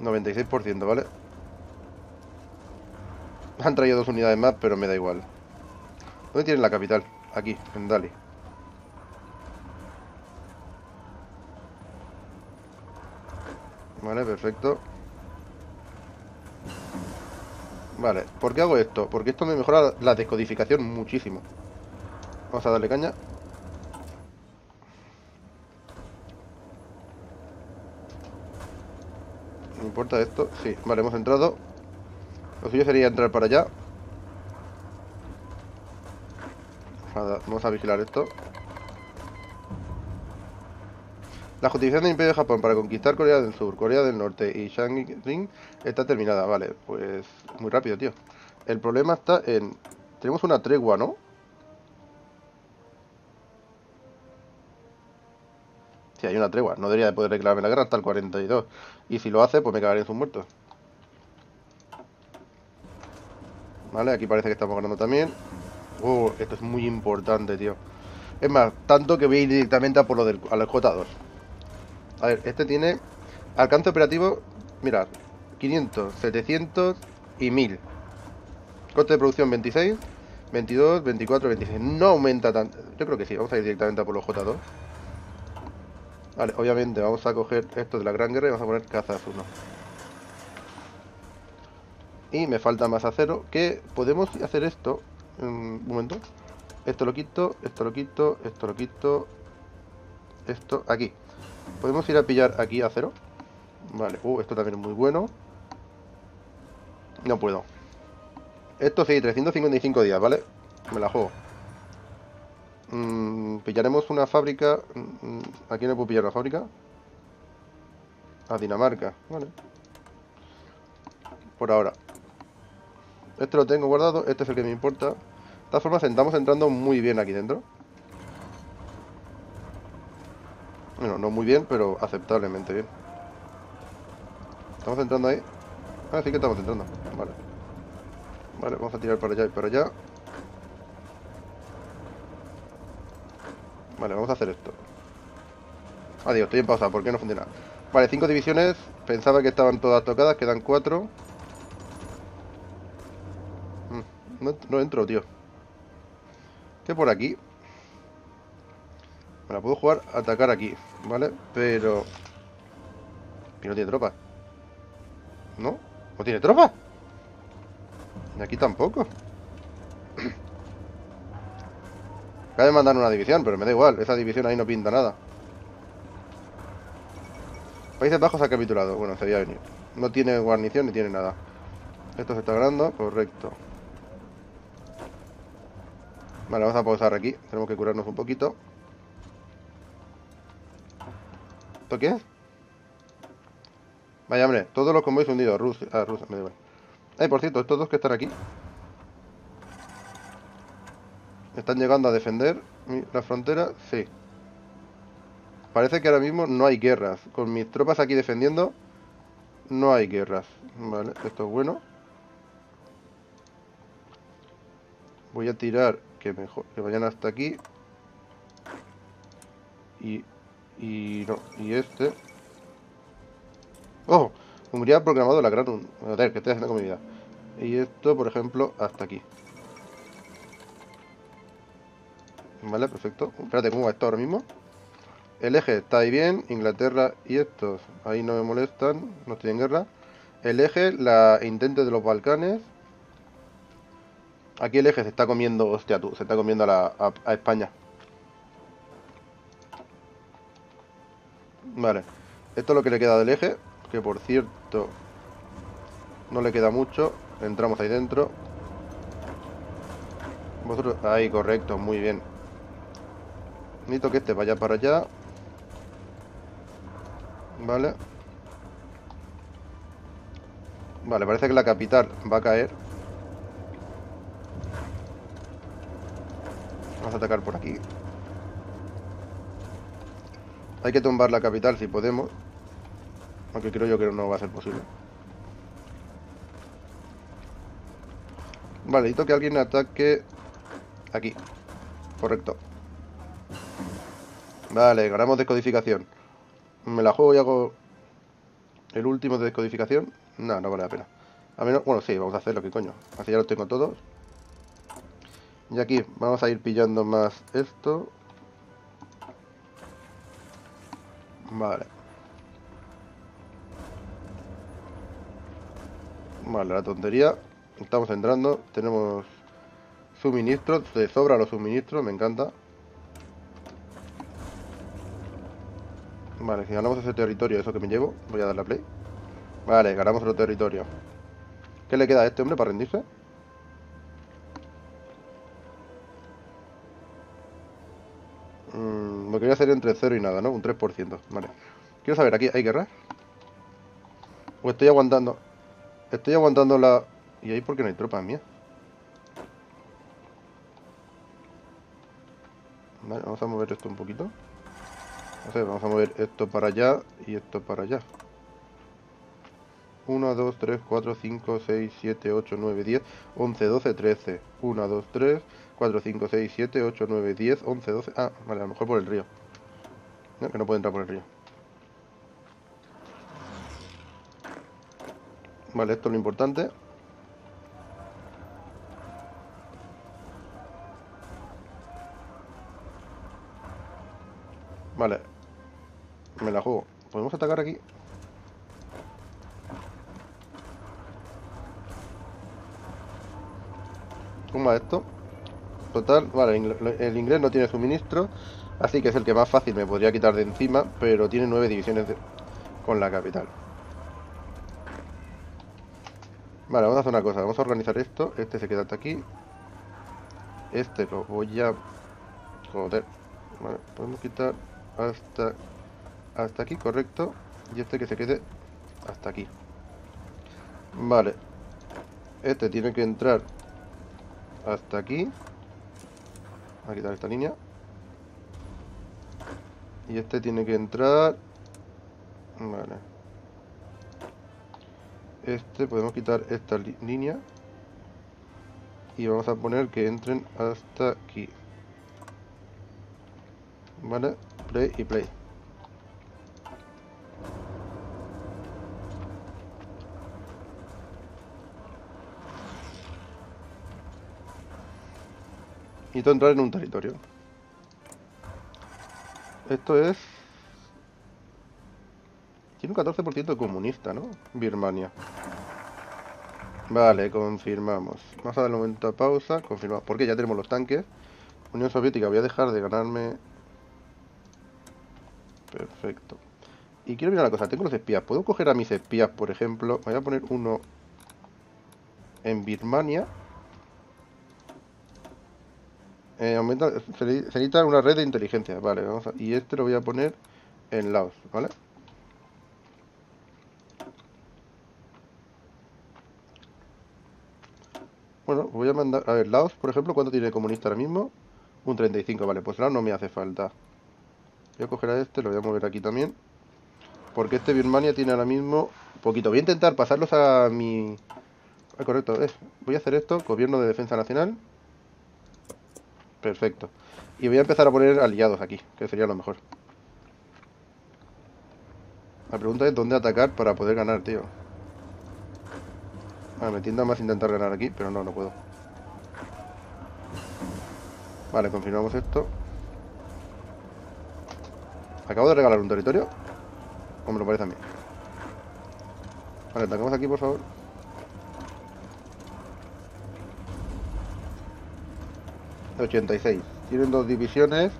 noventa y seis por ciento, ¿vale? Han traído dos unidades más, pero me da igual. ¿Dónde tienen la capital? Aquí, en Dali. Vale, perfecto. Vale, ¿por qué hago esto? Porque esto me mejora la descodificación muchísimo. Vamos a darle caña. ¿Me importa esto? Sí, vale, hemos entrado. Lo suyo sería entrar para allá. Nada, vamos a vigilar esto. La justificación del Imperio de Japón para conquistar Corea del Sur, Corea del Norte y Shang Ring está terminada. Vale, pues muy rápido, tío. El problema está en... Tenemos una tregua, ¿no? Sí, hay una tregua. No debería de poder reclamarme la guerra hasta el cuarenta y dos. Y si lo hace, pues me cagaré en sus muertos. Vale, aquí parece que estamos ganando también. Uh, esto es muy importante, tío. Es más, tanto que voy a ir directamente a por lo del J dos. A ver, este tiene alcance operativo, mirad, quinientos, setecientos y mil. Coste de producción veintiséis, veintidós, veinticuatro, veintiséis. No aumenta tanto. Yo creo que sí, vamos a ir directamente a por los J dos. Vale, obviamente vamos a coger esto de la Gran Guerra y vamos a poner cazas uno. Y me falta más acero, que podemos hacer esto. Un momento. Esto lo quito, esto lo quito, esto lo quito. Esto, aquí. Podemos ir a pillar aquí acero. Vale, uh, esto también es muy bueno. No puedo. Esto sí, trescientos cincuenta y cinco días, ¿vale? Me la juego. Mm, pillaremos una fábrica. Mm, aquí no puedo pillar una fábrica. A Dinamarca, vale. Por ahora. Este lo tengo guardado, este es el que me importa. De todas formas, estamos entrando muy bien aquí dentro. Bueno, no muy bien, pero aceptablemente bien. Estamos entrando ahí. Ah, sí que estamos entrando. Vale. Vale, vamos a tirar para allá y para allá. Vale, vamos a hacer esto. Ah, digo, estoy en pausa, ¿por qué no funciona? Vale, cinco divisiones. Pensaba que estaban todas tocadas, quedan cuatro. No, no entro, tío. Que por aquí me la puedo jugar, atacar aquí, ¿vale? Pero... ¿Y no tiene tropas? ¿No? ¿No tiene tropas? Y aquí tampoco. Acaba de mandar una división, pero me da igual. Esa división ahí no pinta nada. Países Bajos ha capitulado. Bueno, se había venido. No tiene guarnición ni tiene nada. Esto se está ganando. Correcto. Vale, vamos a pausar aquí. Tenemos que curarnos un poquito. ¿Esto qué es? Vaya, hombre. Todos los convoyes hundidos. Rusia. Ah, Rusia. Me da igual. Eh, por cierto, estos dos que están aquí están llegando a defender la frontera. Sí. Parece que ahora mismo no hay guerras. Con mis tropas aquí defendiendo, no hay guerras. Vale, esto es bueno. Voy a tirar que mejor que vayan hasta aquí. Y... y no. Y este... ¡Oh! Hungría ha proclamado la gran... A ver, que estoy haciendo con mi vida. Y esto, por ejemplo, hasta aquí. Vale, perfecto. Espérate, ¿cómo va esto ahora mismo? El eje está ahí bien, Inglaterra y estos ahí no me molestan, no estoy en guerra. El eje, la intente de los Balcanes. Aquí el eje se está comiendo, hostia tú, se está comiendo a, la, a, a España. Vale, esto es lo que le queda del eje, que por cierto no le queda mucho. Entramos ahí dentro. Vosotros, ahí correcto, muy bien. Necesito que este vaya para allá. Vale. Vale, parece que la capital va a caer. Vamos a atacar por aquí. Hay que tumbar la capital si podemos. Aunque creo yo que no va a ser posible. Vale, necesito que alguien ataque aquí. Correcto. Vale, ganamos descodificación. Me la juego y hago el último de descodificación. No, no vale la pena. A menos, bueno, sí, vamos a hacerlo, que coño. Así ya los tengo todos. Y aquí vamos a ir pillando más esto. Vale. Vale, la tontería. Estamos entrando. Tenemos suministros. Se sobra los suministros, me encanta. Vale, si ganamos ese territorio, eso que me llevo, voy a darle a play. Vale, ganamos otro territorio. ¿Qué le queda a este hombre para rendirse? Mm, lo quería hacer entre cero y nada, ¿no? Un tres por ciento. Vale. Quiero saber, ¿aquí hay guerra? O estoy aguantando. Estoy aguantando la... ¿Y ahí por qué no hay tropas mías? Vale, vamos a mover esto un poquito. No sé, vamos a mover esto para allá y esto para allá. uno, dos, tres, cuatro, cinco, seis, siete, ocho, nueve, diez, once, doce, trece. uno, dos, tres, cuatro, cinco, seis, siete, ocho, nueve, diez, once, doce. Ah, vale, a lo mejor por el río. No, que no puede entrar por el río. Vale, esto es lo importante. Vale, me la juego. ¿Podemos atacar aquí? ¿Cómo va esto? Total, vale, el inglés no tiene suministro, así que es el que más fácil me podría quitar de encima, pero tiene nueve divisiones de... con la capital. Vale, vamos a hacer una cosa, vamos a organizar esto. Este se queda hasta aquí. Este lo voy a... joder. Vale, podemos quitar hasta... hasta aquí, correcto. Y este que se quede hasta aquí. Vale. Este tiene que entrar hasta aquí. Voy a quitar esta línea. Y este tiene que entrar... Vale. Este, podemos quitar esta li- línea. Y vamos a poner que entren hasta aquí. Vale, play y play. Y todo entrar en un territorio. Esto es... tiene un catorce por ciento comunista, ¿no? Birmania. Vale, confirmamos. Vamos a darle un momento a pausa. Confirmamos. Porque ya tenemos los tanques. Unión Soviética, voy a dejar de ganarme. Perfecto. Y quiero mirar una cosa, tengo los espías. ¿Puedo coger a mis espías, por ejemplo? Voy a poner uno en Birmania. Eh, aumenta, se necesita una red de inteligencia. Vale, vamos a, y este lo voy a poner en Laos, ¿vale? Bueno, voy a mandar... A ver, Laos, por ejemplo, ¿cuánto tiene comunista ahora mismo? Un treinta y cinco, vale, pues Laos no me hace falta. Voy a coger a este, lo voy a mover aquí también. Porque este Birmania tiene ahora mismo... Poquito, voy a intentar pasarlos a mi... Ah, correcto, eh, voy a hacer esto, Gobierno de Defensa Nacional. Perfecto. Y voy a empezar a poner aliados aquí, que sería lo mejor. La pregunta es dónde atacar para poder ganar, tío. Ah, me tienda más a intentar ganar aquí, pero no, no puedo. Vale, confirmamos esto. ¿Acabo de regalar un territorio? ¿O me lo parece a mí? Vale, atacamos aquí, por favor. ochenta y seis. Tienen dos divisiones.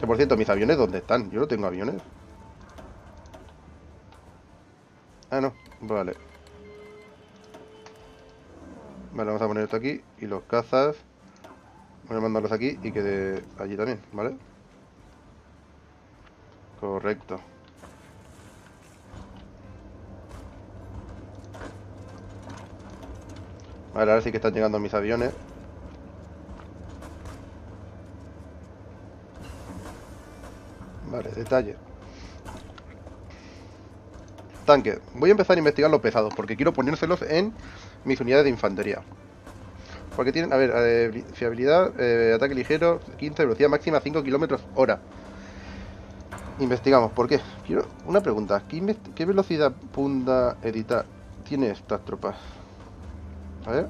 Que por cierto, ¿mis aviones dónde están? Yo no tengo aviones. Ah, no. Vale. Vale, vamos a poner esto aquí. Y los cazas voy a mandarlos aquí y que de allí también, ¿vale? Correcto. Vale, ahora sí que están llegando mis aviones. Vale, detalle. Tanques. Voy a empezar a investigar los pesados porque quiero ponérselos en mis unidades de infantería. Porque tienen, a ver, eh, fiabilidad, eh, ataque ligero, quince, velocidad máxima cinco kilómetros hora. Investigamos, ¿por qué? Quiero una pregunta, ¿qué, qué velocidad punta editar tiene estas tropas? A ver.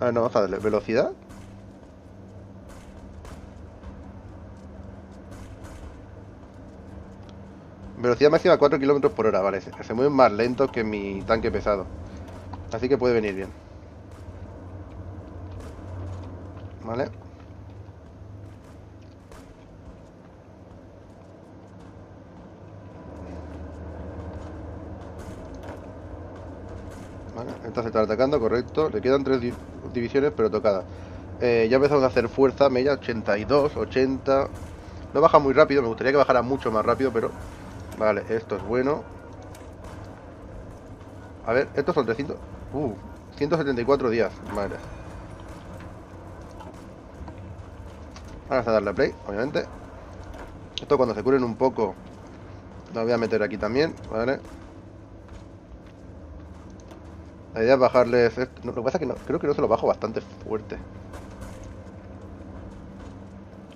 A ver, no, vamos a darle, ¿velocidad? Velocidad máxima cuatro kilómetros por hora, vale. Se mueven más lentos que mi tanque pesado. Así que puede venir bien. Vale. Vale, esta se está atacando, correcto. Le quedan tres di divisiones, pero tocadas. Eh, ya empezamos a hacer fuerza, media ochenta y dos, ochenta. No baja muy rápido, me gustaría que bajara mucho más rápido, pero... Vale, esto es bueno. A ver, estos son trescientos... Uh, ciento setenta y cuatro días. Vale. Ahora hasta darle a play, obviamente. Esto cuando se curen un poco lo voy a meter aquí también, vale. La idea es bajarles... Esto. No, lo que pasa es que no, creo que no se lo bajo bastante fuerte.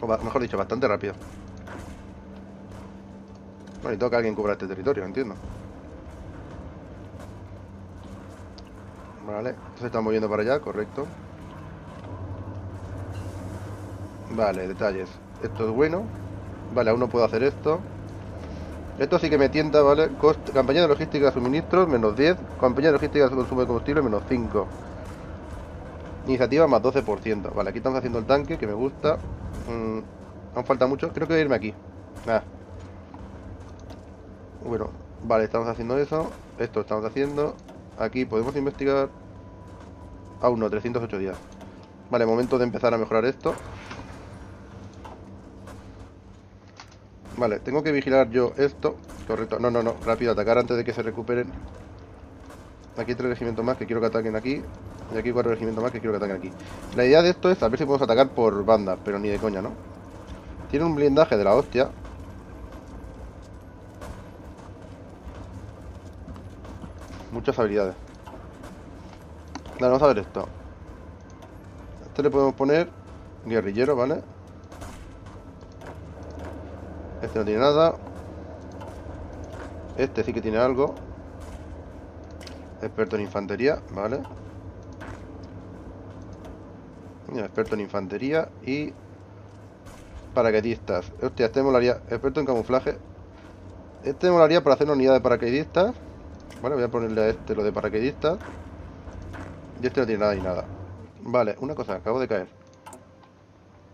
O mejor dicho, bastante rápido. Bueno, y toca que alguien cubra este territorio, entiendo. Vale, se están moviendo para allá, correcto. Vale, detalles. Esto es bueno. Vale, aún no puedo hacer esto. Esto sí que me tienta, ¿vale? Cost campaña de logística de suministros, menos diez. Campaña de logística de consumo de combustible, menos cinco. Iniciativa, más doce por ciento. Vale, aquí estamos haciendo el tanque, que me gusta. Mm, aún falta mucho. Creo que voy a irme aquí. Ah. Bueno, vale, estamos haciendo eso. Esto estamos haciendo. Aquí podemos investigar. Aún no, trescientos ocho días. Vale, momento de empezar a mejorar esto. Vale, tengo que vigilar yo esto. Correcto, no, no, no, rápido, atacar antes de que se recuperen. Aquí hay tres regimientos más que quiero que ataquen aquí. Y aquí hay cuatro regimientos más que quiero que ataquen aquí. La idea de esto es a ver si podemos atacar por bandas, pero ni de coña, ¿no? Tiene un blindaje de la hostia. Muchas habilidades. Vale, vamos a ver esto. Este le podemos poner guerrillero, ¿vale? Este no tiene nada. Este sí que tiene algo. Experto en infantería, ¿vale? Experto en infantería y... paracaidistas. Hostia, este molaría. Experto en camuflaje. Este molaría para hacer una unidad de paracaidistas. Vale, voy a ponerle a este lo de paracaidista. Y este no tiene nada y nada. Vale, una cosa, acabo de caer.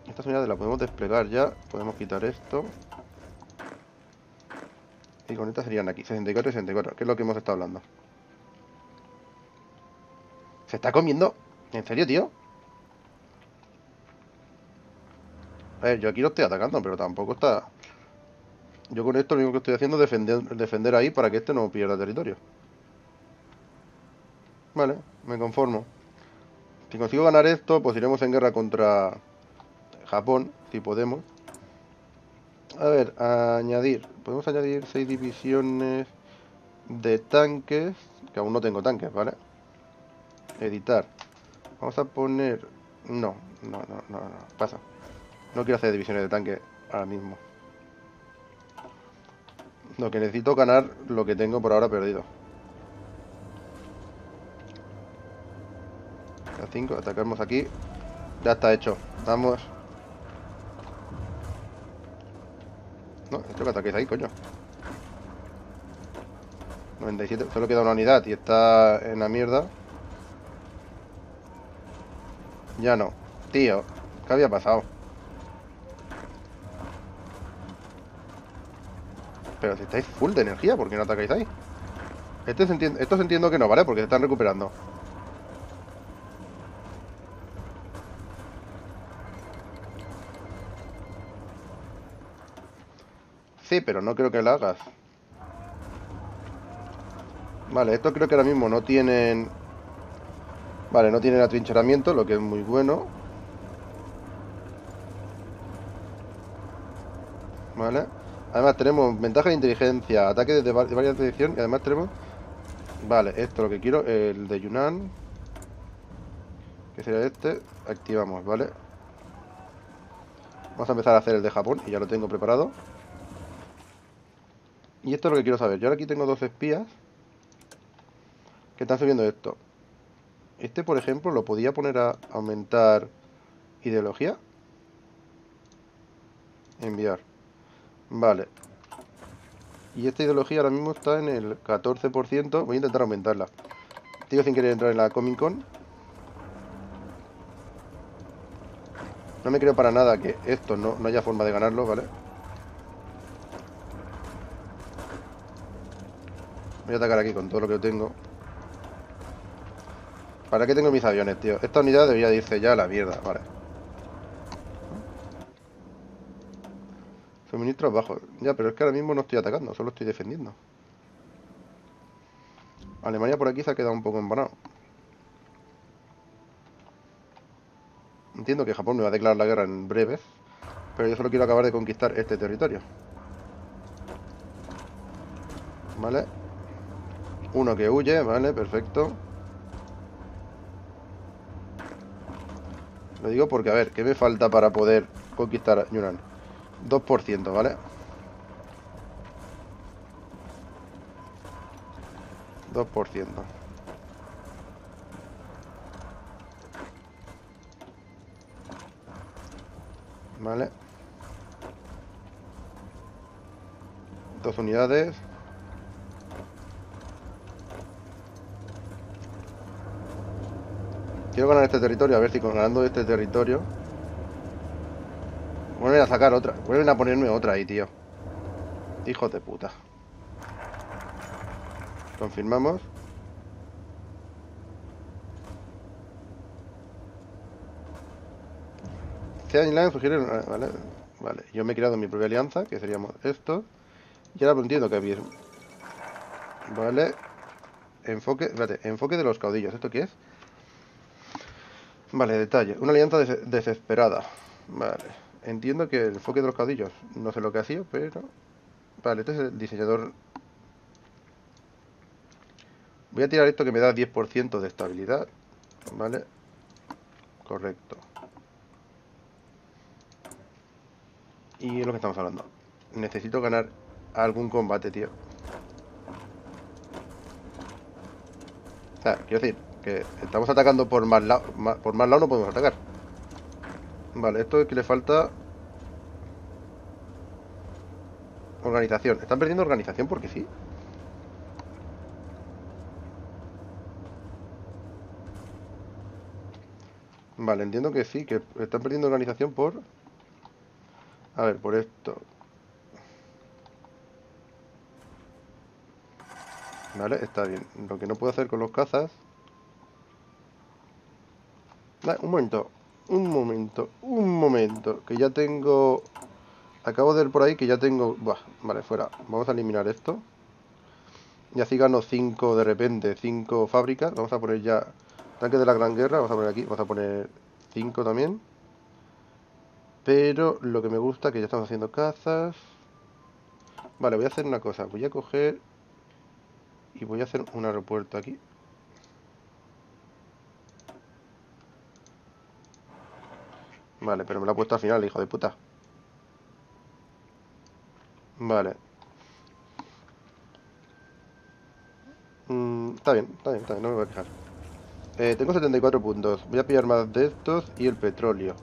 Estas unidades las podemos desplegar ya. Podemos quitar esto. Y con estas serían aquí, sesenta y cuatro y sesenta y cuatro, que es lo que hemos estado hablando. ¿Se está comiendo? ¿En serio, tío? A ver, yo aquí no estoy atacando, pero tampoco está... Yo con esto lo único que estoy haciendo es defender, defender ahí para que este no pierda territorio. Vale, me conformo. Si consigo ganar esto, pues iremos en guerra contra Japón, si podemos. A ver, a añadir. Podemos añadir seis divisiones de tanques, que aún no tengo tanques, ¿vale? Editar. Vamos a poner... No, no, no, no, no. Pasa. No quiero hacer divisiones de tanques ahora mismo. Lo que necesito ganar lo que tengo por ahora perdido. A cinco, atacamos aquí. Ya está hecho. Vamos. No, esto que ataquéis ahí, coño. noventa y siete, solo queda una unidad y está en la mierda. Ya no. Tío, ¿qué había pasado? Pero si estáis full de energía, ¿por qué no atacáis ahí? Este se entiende, estos entiendo que no, ¿vale? Porque se están recuperando. Sí, pero no creo que la hagas. Vale, esto creo que ahora mismo no tienen... Vale, no tienen atrincheramiento, lo que es muy bueno. Vale. Además tenemos ventaja de inteligencia, ataque desde varias direcciones y además tenemos... Vale, esto lo que quiero, el de Yunnan. Que sería este. Activamos, ¿vale? Vamos a empezar a hacer el de Japón y ya lo tengo preparado. Y esto es lo que quiero saber. Yo ahora aquí tengo dos espías que están subiendo esto. Este, por ejemplo, lo podía poner a aumentar ideología. Enviar. Vale. Y esta ideología ahora mismo está en el catorce por ciento. Voy a intentar aumentarla. Digo sin querer entrar en la Comic Con. No me creo para nada que esto no, no haya forma de ganarlo, ¿vale? Voy a atacar aquí con todo lo que tengo. ¿Para qué tengo mis aviones, tío? Esta unidad debería irse ya a la mierda, vale. Suministros bajos. Ya, pero es que ahora mismo no estoy atacando, solo estoy defendiendo. Alemania por aquí se ha quedado un poco empanado. Entiendo que Japón me va a declarar la guerra en breves, pero yo solo quiero acabar de conquistar este territorio. Vale. Uno que huye, vale, perfecto. Lo digo porque, a ver, ¿qué me falta para poder conquistar Yunnan? dos por ciento, ¿vale? dos por ciento. Vale. Dos unidades. Quiero ganar este territorio, a ver si con ganando este territorio vuelven a sacar otra, vuelven a ponerme otra ahí, tío. Hijos de puta. Confirmamos. Sean sugiere... Vale, vale, yo me he creado mi propia alianza, que seríamos esto. Y ahora entiendo que había... Vale. Enfoque... Espérate, enfoque de los caudillos, ¿esto qué es? Vale, detalle. Una alianza des desesperada. Vale. Entiendo que el enfoque de los caudillos, no sé lo que ha sido, pero... Vale, este es el diseñador. Voy a tirar esto que me da diez por ciento de estabilidad. Vale. Correcto. Y es lo que estamos hablando. Necesito ganar algún combate, tío. O sea, quiero decir... Que estamos atacando por más lado. Por más lado no podemos atacar. Vale, esto es que le falta organización. ¿Están perdiendo organización porque sí? Vale, entiendo que sí, que están perdiendo organización por... A ver, por esto. Vale, está bien. Lo que no puedo hacer con los cazas... Vale, un momento, un momento, un momento. Que ya tengo... Acabo de ir por ahí que ya tengo... Buah, vale, fuera. Vamos a eliminar esto. Y así gano cinco de repente, cinco fábricas. Vamos a poner ya... Tanques de la Gran Guerra, vamos a poner aquí, vamos a poner cinco también. Pero lo que me gusta, que ya estamos haciendo cazas. Vale, voy a hacer una cosa, voy a coger y voy a hacer un aeropuerto aquí. Vale, pero me lo ha puesto al final, hijo de puta. Vale. Mm, está bien, está bien, está bien, no me voy a quejar. Eh, tengo setenta y cuatro puntos, voy a pillar más de estos y el petróleo.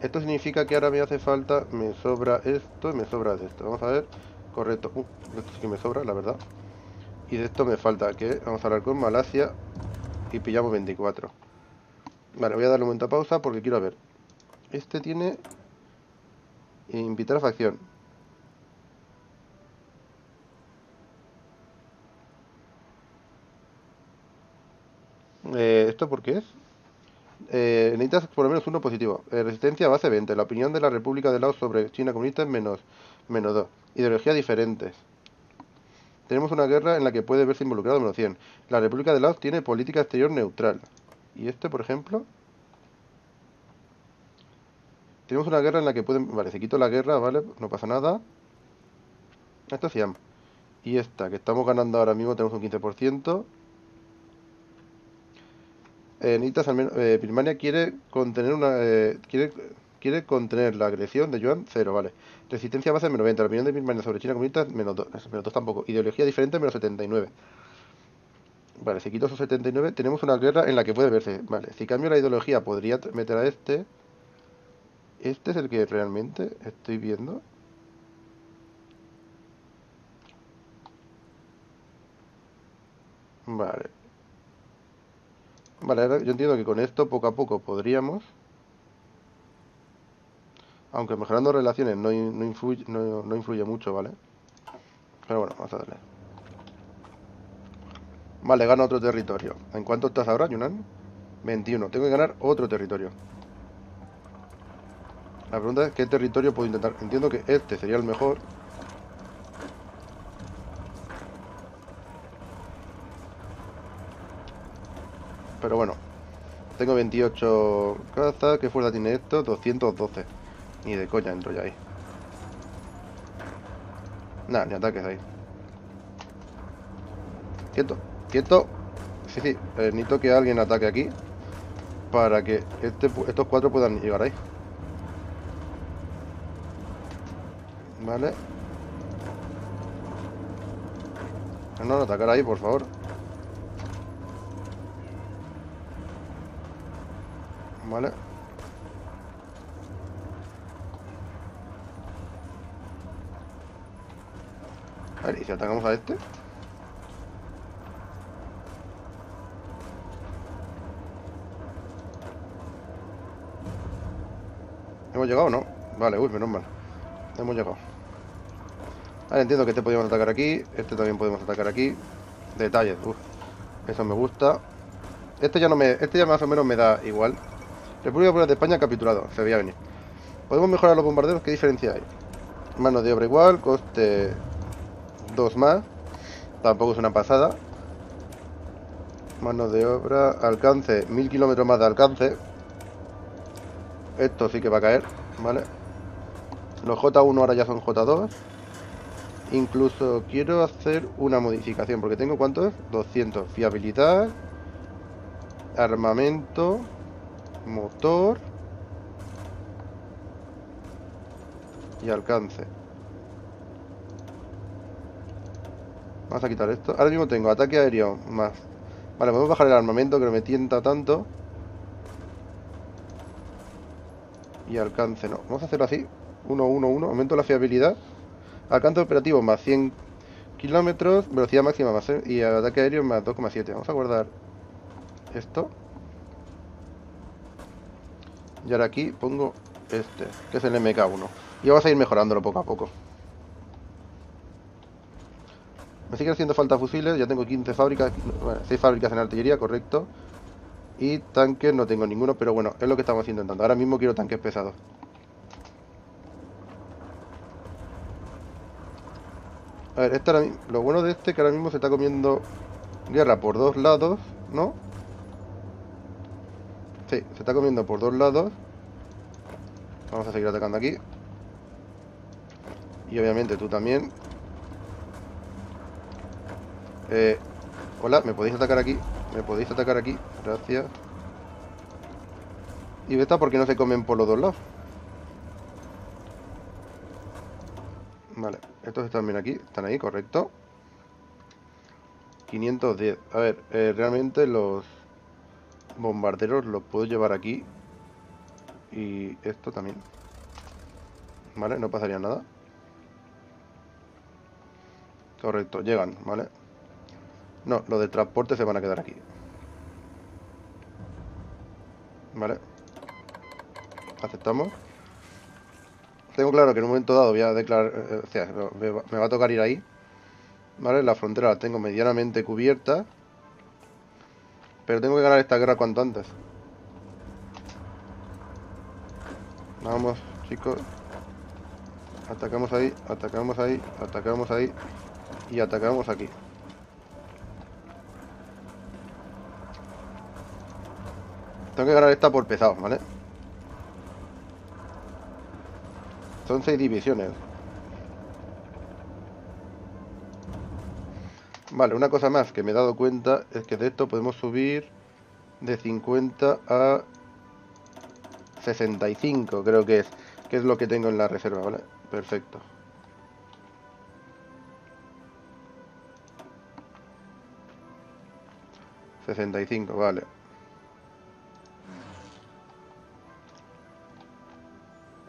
Esto significa que ahora me hace falta, me sobra esto y me sobra de esto. Vamos a ver, correcto, uh, esto sí que me sobra, la verdad. Y de esto me falta, que vamos a hablar con Malasia y pillamos veinticuatro. Vale, voy a darle un momento a pausa porque quiero ver. Este tiene... Invitar a facción. Eh, ¿Esto por qué es? Eh, necesitas por lo menos uno positivo. eh, Resistencia base veinte. La opinión de la República de Laos sobre China comunista es menos, menos dos. Ideologías diferentes. Tenemos una guerra en la que puede verse involucrado menos cien. La República de Laos tiene política exterior neutral. ¿Y este, por ejemplo? Tenemos una guerra en la que pueden... Vale, se quito la guerra, vale, no pasa nada. Esto se llama. Y esta, que estamos ganando ahora mismo, tenemos un quince por ciento. Eh, necesitas al menos, eh, Birmania quiere contener una eh, quiere, quiere contener la agresión de Yuan, cero, vale. Resistencia base menos veinte, la opinión de Birmania sobre China comunista menos dos, menos dos tampoco. Ideología diferente menos setenta y nueve. Vale, si quito esos setenta y nueve, tenemos una guerra en la que puede verse. Vale, si cambio la ideología podría meter a este. Este es el que realmente estoy viendo. Vale. Vale, ahora yo entiendo que con esto poco a poco podríamos. Aunque mejorando relaciones no, no, influye, no, no influye mucho, ¿vale? Pero bueno, vamos a darle. Vale, gano otro territorio. ¿En cuánto estás ahora, Yunnan? veintiuno. Tengo que ganar otro territorio. La pregunta es, ¿qué territorio puedo intentar? Entiendo que este sería el mejor. Pero bueno, tengo veintiocho cazas. ¿Qué fuerza tiene esto? doscientos doce. Ni de coña entro ya ahí. Nada, ni ataques ahí. Quieto, quieto. Sí, sí, eh, necesito que alguien ataque aquí para que este, estos cuatro puedan llegar ahí. Vale. No, no, atacar ahí, por favor. Vale. A ver, ¿y si atacamos a este? ¿Hemos llegado o no? Vale, uy, menos mal. Hemos llegado. Vale, entiendo que este podemos atacar aquí. Este también podemos atacar aquí. Detalles, uff. Eso me gusta. Este ya no me... Este ya más o menos me da igual. República Popular de España capturado, se veía venir. Podemos mejorar los bombarderos, ¿qué diferencia hay? Mano de obra igual, coste dos más. Tampoco es una pasada. Mano de obra, alcance, mil kilómetros más de alcance. Esto sí que va a caer, ¿vale? Los J uno ahora ya son J dos. Incluso quiero hacer una modificación, porque tengo ¿cuántos? doscientos. Fiabilidad, armamento... Motor y alcance. Vamos a quitar esto. Ahora mismo tengo ataque aéreo más. Vale, podemos bajar el armamento que no me tienta tanto. Y alcance no. Vamos a hacerlo así. uno, uno, uno. Aumento la fiabilidad. Alcance operativo más cien kilómetros. Velocidad máxima más. ¿eh? Y ataque aéreo más dos coma siete. Vamos a guardar esto. Y ahora aquí pongo este, que es el M K uno. Y vamos a ir mejorándolo poco a poco. Me siguen haciendo falta fusiles, ya tengo quince fábricas, bueno, seis fábricas en artillería, correcto. Y tanques no tengo ninguno, pero bueno, es lo que estamos intentando. Ahora mismo quiero tanques pesados. A ver, este ahora, lo bueno de este es que ahora mismo se está comiendo guerra por dos lados, ¿no? Sí, se está comiendo por dos lados. Vamos a seguir atacando aquí. Y obviamente tú también. Eh, hola, me podéis atacar aquí. Me podéis atacar aquí, gracias. Y beta porque no se comen por los dos lados. Vale, estos están bien aquí, están ahí, correcto. Quinientos diez, a ver, eh, realmente los bombarderos los puedo llevar aquí. Y esto también. Vale, no pasaría nada. Correcto, llegan, vale. No, los de transporte se van a quedar aquí. Vale. Aceptamos. Tengo claro que en un momento dado voy a declarar... Eh, o sea, me va, me va a tocar ir ahí. Vale, la frontera la tengo medianamente cubierta. Pero tengo que ganar esta guerra cuanto antes. Vamos, chicos. Atacamos ahí, atacamos ahí, atacamos ahí. Y atacamos aquí. Tengo que ganar esta por pesados, ¿vale? Son seis divisiones. Vale, una cosa más que me he dado cuenta es que de esto podemos subir de cincuenta a sesenta y cinco, creo que es. Que es lo que tengo en la reserva, ¿vale? Perfecto. sesenta y cinco, vale.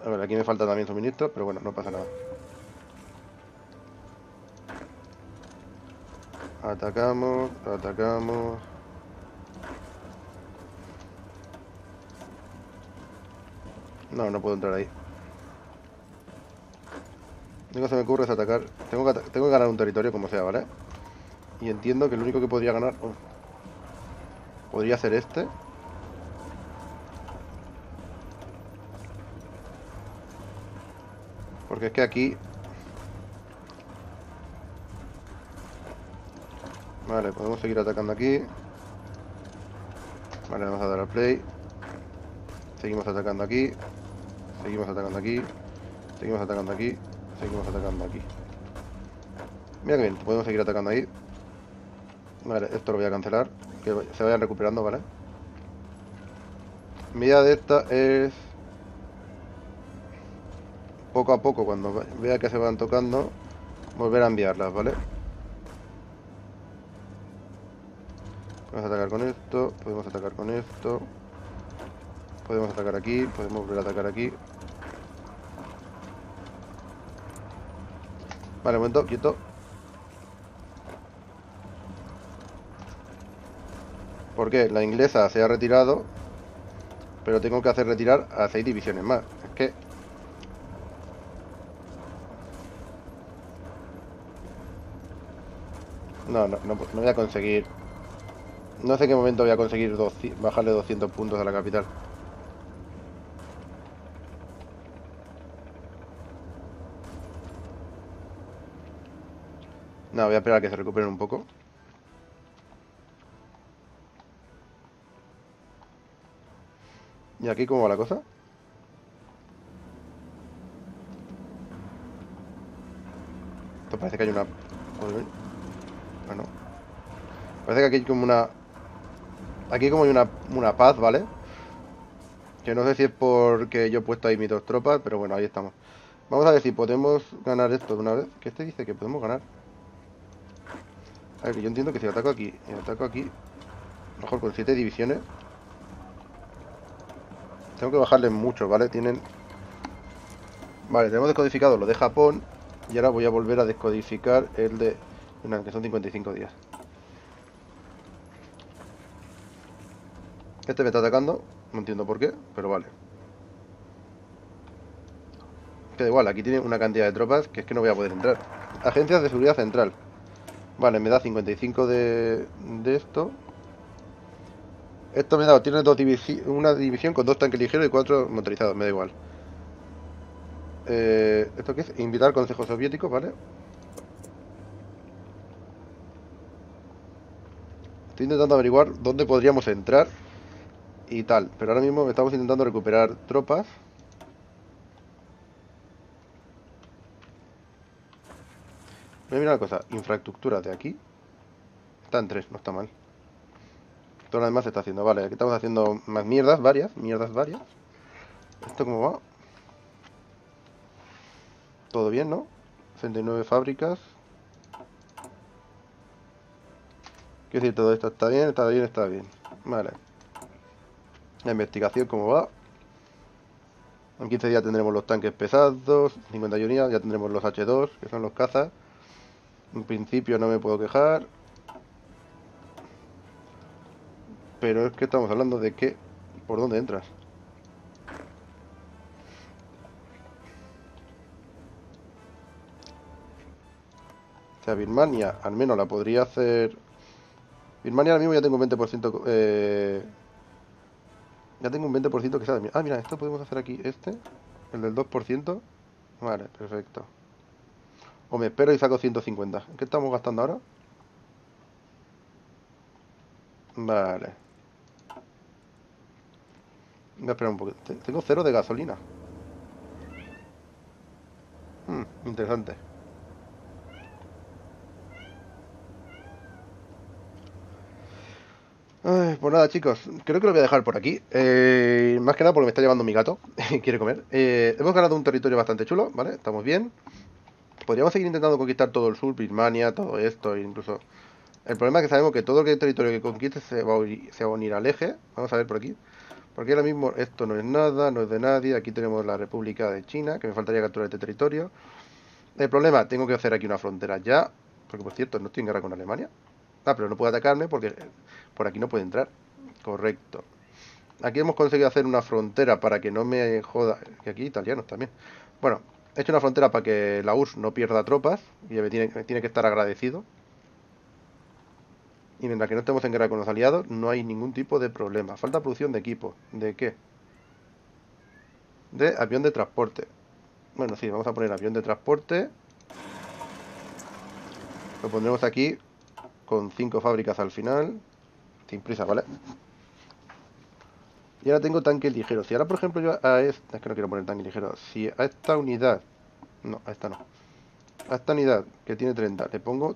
A ver, aquí me falta también suministro, pero bueno, no pasa nada. Atacamos, atacamos. No, no puedo entrar ahí. Lo único que se me ocurre es atacar. Tengo que, tengo que ganar un territorio como sea, ¿vale? Y entiendo que lo único que podría ganar... Oh, podría ser este. Porque es que aquí... Vale, podemos seguir atacando aquí. Vale, vamos a dar al play. Seguimos atacando aquí. Seguimos atacando aquí. Seguimos atacando aquí. Seguimos atacando aquí. Mira que bien, podemos seguir atacando ahí. Vale, esto lo voy a cancelar. Que se vayan recuperando, ¿vale? Mi idea de esta es... poco a poco, cuando vea que se van tocando, volver a enviarlas, ¿vale? Podemos atacar con esto, podemos atacar con esto, podemos atacar aquí, podemos volver a atacar aquí. Vale, un momento, quieto. Porque la inglesa se ha retirado, pero tengo que hacer retirar a seis divisiones más. Es que... No, no, no, no voy a conseguir. No sé en qué momento voy a conseguir doscientos, bajarle doscientos puntos a la capital. No, voy a esperar a que se recuperen un poco. ¿Y aquí cómo va la cosa? Esto parece que hay una... Bueno, parece que aquí hay como una... Aquí como hay una, una paz, ¿vale? Que no sé si es porque yo he puesto ahí mis dos tropas, pero bueno, ahí estamos. Vamos a ver si podemos ganar esto de una vez. ¿Qué este dice que podemos ganar? A ver, yo entiendo que si ataco aquí y ataco aquí, mejor con siete divisiones. Tengo que bajarles mucho, ¿vale? Tienen... Vale, tenemos descodificado lo de Japón. Y ahora voy a volver a descodificar el de... Una, que son cincuenta y cinco días. Este me está atacando, no entiendo por qué, pero vale. queda igual. Aquí tiene una cantidad de tropas que es que no voy a poder entrar. Agencias de seguridad central. Vale, me da cincuenta y cinco de, de esto. Esto me da, tiene dos divisi una división con dos tanques ligeros y cuatro motorizados, me da igual. Eh, ¿Esto qué es? Invitar al Consejo Soviético, ¿vale? Estoy intentando averiguar dónde podríamos entrar y tal, pero ahora mismo estamos intentando recuperar tropas. Voy a mirar una cosa, infraestructura de aquí. Está en tres, no está mal. Todo lo demás se está haciendo, vale, aquí estamos haciendo más mierdas, varias, mierdas varias. ¿Esto cómo va? Todo bien, ¿no? sesenta y nueve fábricas. Quiero decir, todo esto está bien, está bien, está bien. Vale. La investigación, ¿cómo va? En quince días tendremos los tanques pesados, cincuenta y uno días, ya tendremos los hache dos, que son los cazas. En principio no me puedo quejar. Pero es que estamos hablando de que... ¿Por dónde entras? O sea, Birmania al menos la podría hacer... Birmania ahora mismo ya tengo un veinte por ciento... Eh... Ya tengo un veinte por ciento que sea de... Ah, mira, esto podemos hacer aquí, este. El del dos por ciento. Vale, perfecto. O me espero y saco ciento cincuenta. ¿Qué estamos gastando ahora? Vale. Voy a esperar un poquito. Tengo cero de gasolina. Hmm, interesante. Ay, pues nada, chicos. Creo que lo voy a dejar por aquí. Eh, más que nada porque me está llevando mi gato. Quiere comer. Eh, hemos ganado un territorio bastante chulo, ¿vale? Estamos bien. Podríamos seguir intentando conquistar todo el sur, Birmania, todo esto, incluso... El problema es que sabemos que todo el territorio que conquiste se va a unir, se va a unir al eje. Vamos a ver por aquí. Porque ahora mismo esto no es nada, no es de nadie. Aquí tenemos la República de China, que me faltaría capturar este territorio. El problema, tengo que hacer aquí una frontera ya. Porque por cierto, no estoy en guerra con Alemania. Ah, pero no puede atacarme porque por aquí no puede entrar. Correcto. Aquí hemos conseguido hacer una frontera para que no me joda. Que aquí italianos también. Bueno, he hecho una frontera para que la U R S S no pierda tropas. Y me tiene, me tiene que estar agradecido. Y mientras que no estemos en guerra con los aliados, no hay ningún tipo de problema. Falta producción de equipo. ¿De qué? De avión de transporte. Bueno, sí, vamos a poner avión de transporte. Lo pondremos aquí con cinco fábricas al final. Sin prisa, ¿vale? Y ahora tengo tanques ligeros. Si ahora, por ejemplo, yo a esta... Es que no quiero poner tanque ligero. Si a esta unidad... No, a esta no. A esta unidad, que tiene treinta, le pongo...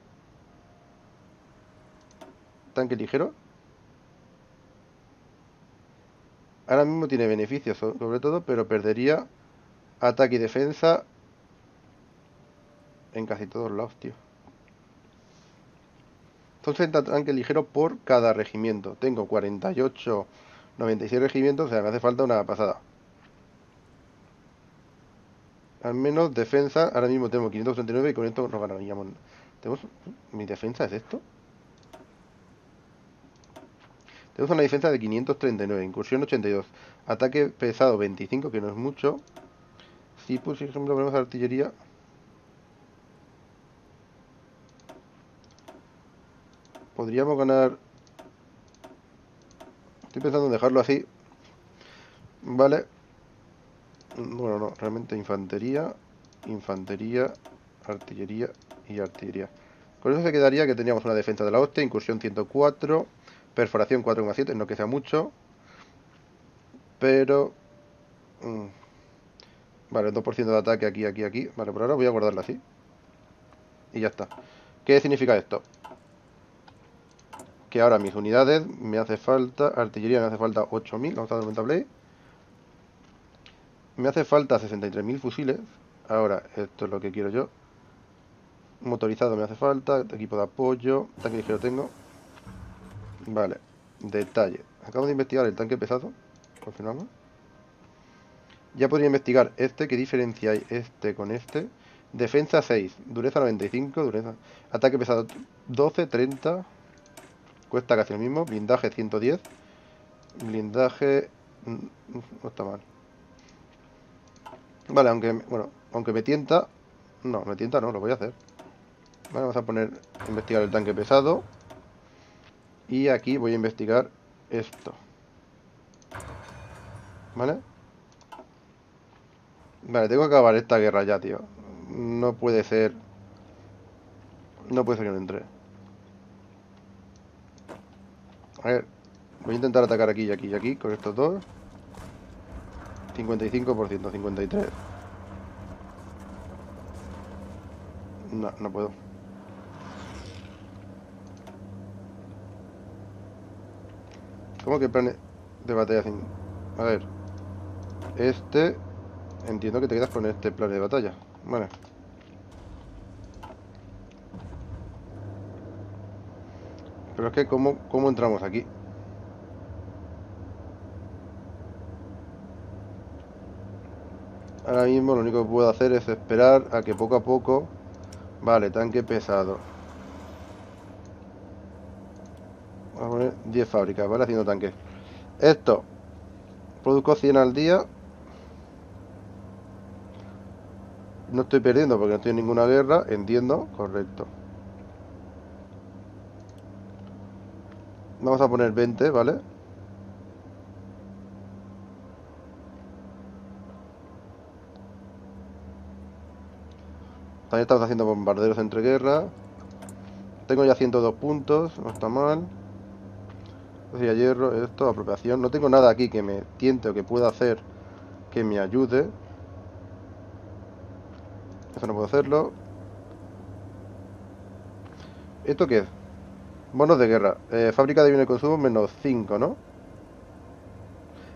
tanque ligero. Ahora mismo tiene beneficios sobre todo, pero perdería ataque y defensa en casi todos lados, tío. Son sesenta tanques ligeros por cada regimiento. Tengo cuarenta y ocho, noventa y seis regimientos, o sea, me hace falta una pasada. Al menos defensa, ahora mismo tengo quinientos treinta y nueve y con esto nos ganaríamos. ¿Tenemos... ¿Mi defensa es esto? Tenemos una defensa de quinientos treinta y nueve, incursión ochenta y dos, ataque pesado veinticinco, que no es mucho. Si por ejemplo ponemos artillería, podríamos ganar. Estoy pensando en dejarlo así. Vale. Bueno, no, realmente infantería, infantería, artillería y artillería. Con eso se quedaría que teníamos una defensa de la hostia, incursión ciento cuatro. Perforación cuatro coma siete, no que sea mucho. Pero... Mmm, vale, dos por ciento de ataque aquí, aquí, aquí. Vale, por ahora voy a guardarla así. Y ya está. ¿Qué significa esto? Que ahora mis unidades me hace falta... Artillería me hace falta ocho mil. Vamos a dar un play. Me hace falta sesenta y tres mil fusiles. Ahora, esto es lo que quiero yo. Motorizado me hace falta. Equipo de apoyo. Tanque ligero tengo. Vale, detalle. Acabo de investigar el tanque pesado. Confirmamos. Ya podría investigar este. ¿Qué diferencia hay este con este? Defensa seis, dureza noventa y cinco, dureza... Ataque pesado doce, treinta. Cuesta casi el mismo. Blindaje ciento diez. Blindaje... No está mal. Vale, aunque... Bueno, Aunque me tienta... No, me tienta no, lo voy a hacer. Vale, vamos a poner... Investigar el tanque pesado. Y aquí voy a investigar esto. ¿Vale? Vale, tengo que acabar esta guerra ya, tío. No puede ser... No puede ser que no entre. A ver, voy a intentar atacar aquí y aquí y aquí con estos dos. cincuenta y cinco por ciento, cincuenta y tres. No, no puedo. ¿Cómo que planes de batalla sin...? A ver. Este... Entiendo que te quedas con este plan de batalla. Vale. Pero es que, ¿cómo, cómo entramos aquí? Ahora mismo lo único que puedo hacer es esperar a que poco a poco... Vale, tanque pesado. Vamos a poner diez fábricas, ¿vale? Haciendo tanques. Esto. Produzco cien al día. No estoy perdiendo porque no estoy en ninguna guerra. Entiendo, correcto. Vamos a poner veinte, ¿vale? También estamos haciendo bombarderos entre guerras. Tengo ya ciento dos puntos, no está mal. Cocina hierro, esto, apropiación. No tengo nada aquí que me tiente o que pueda hacer que me ayude. Eso no puedo hacerlo. ¿Esto qué es? Bonos de guerra. Eh, fábrica de bienes de consumo menos cinco, ¿no?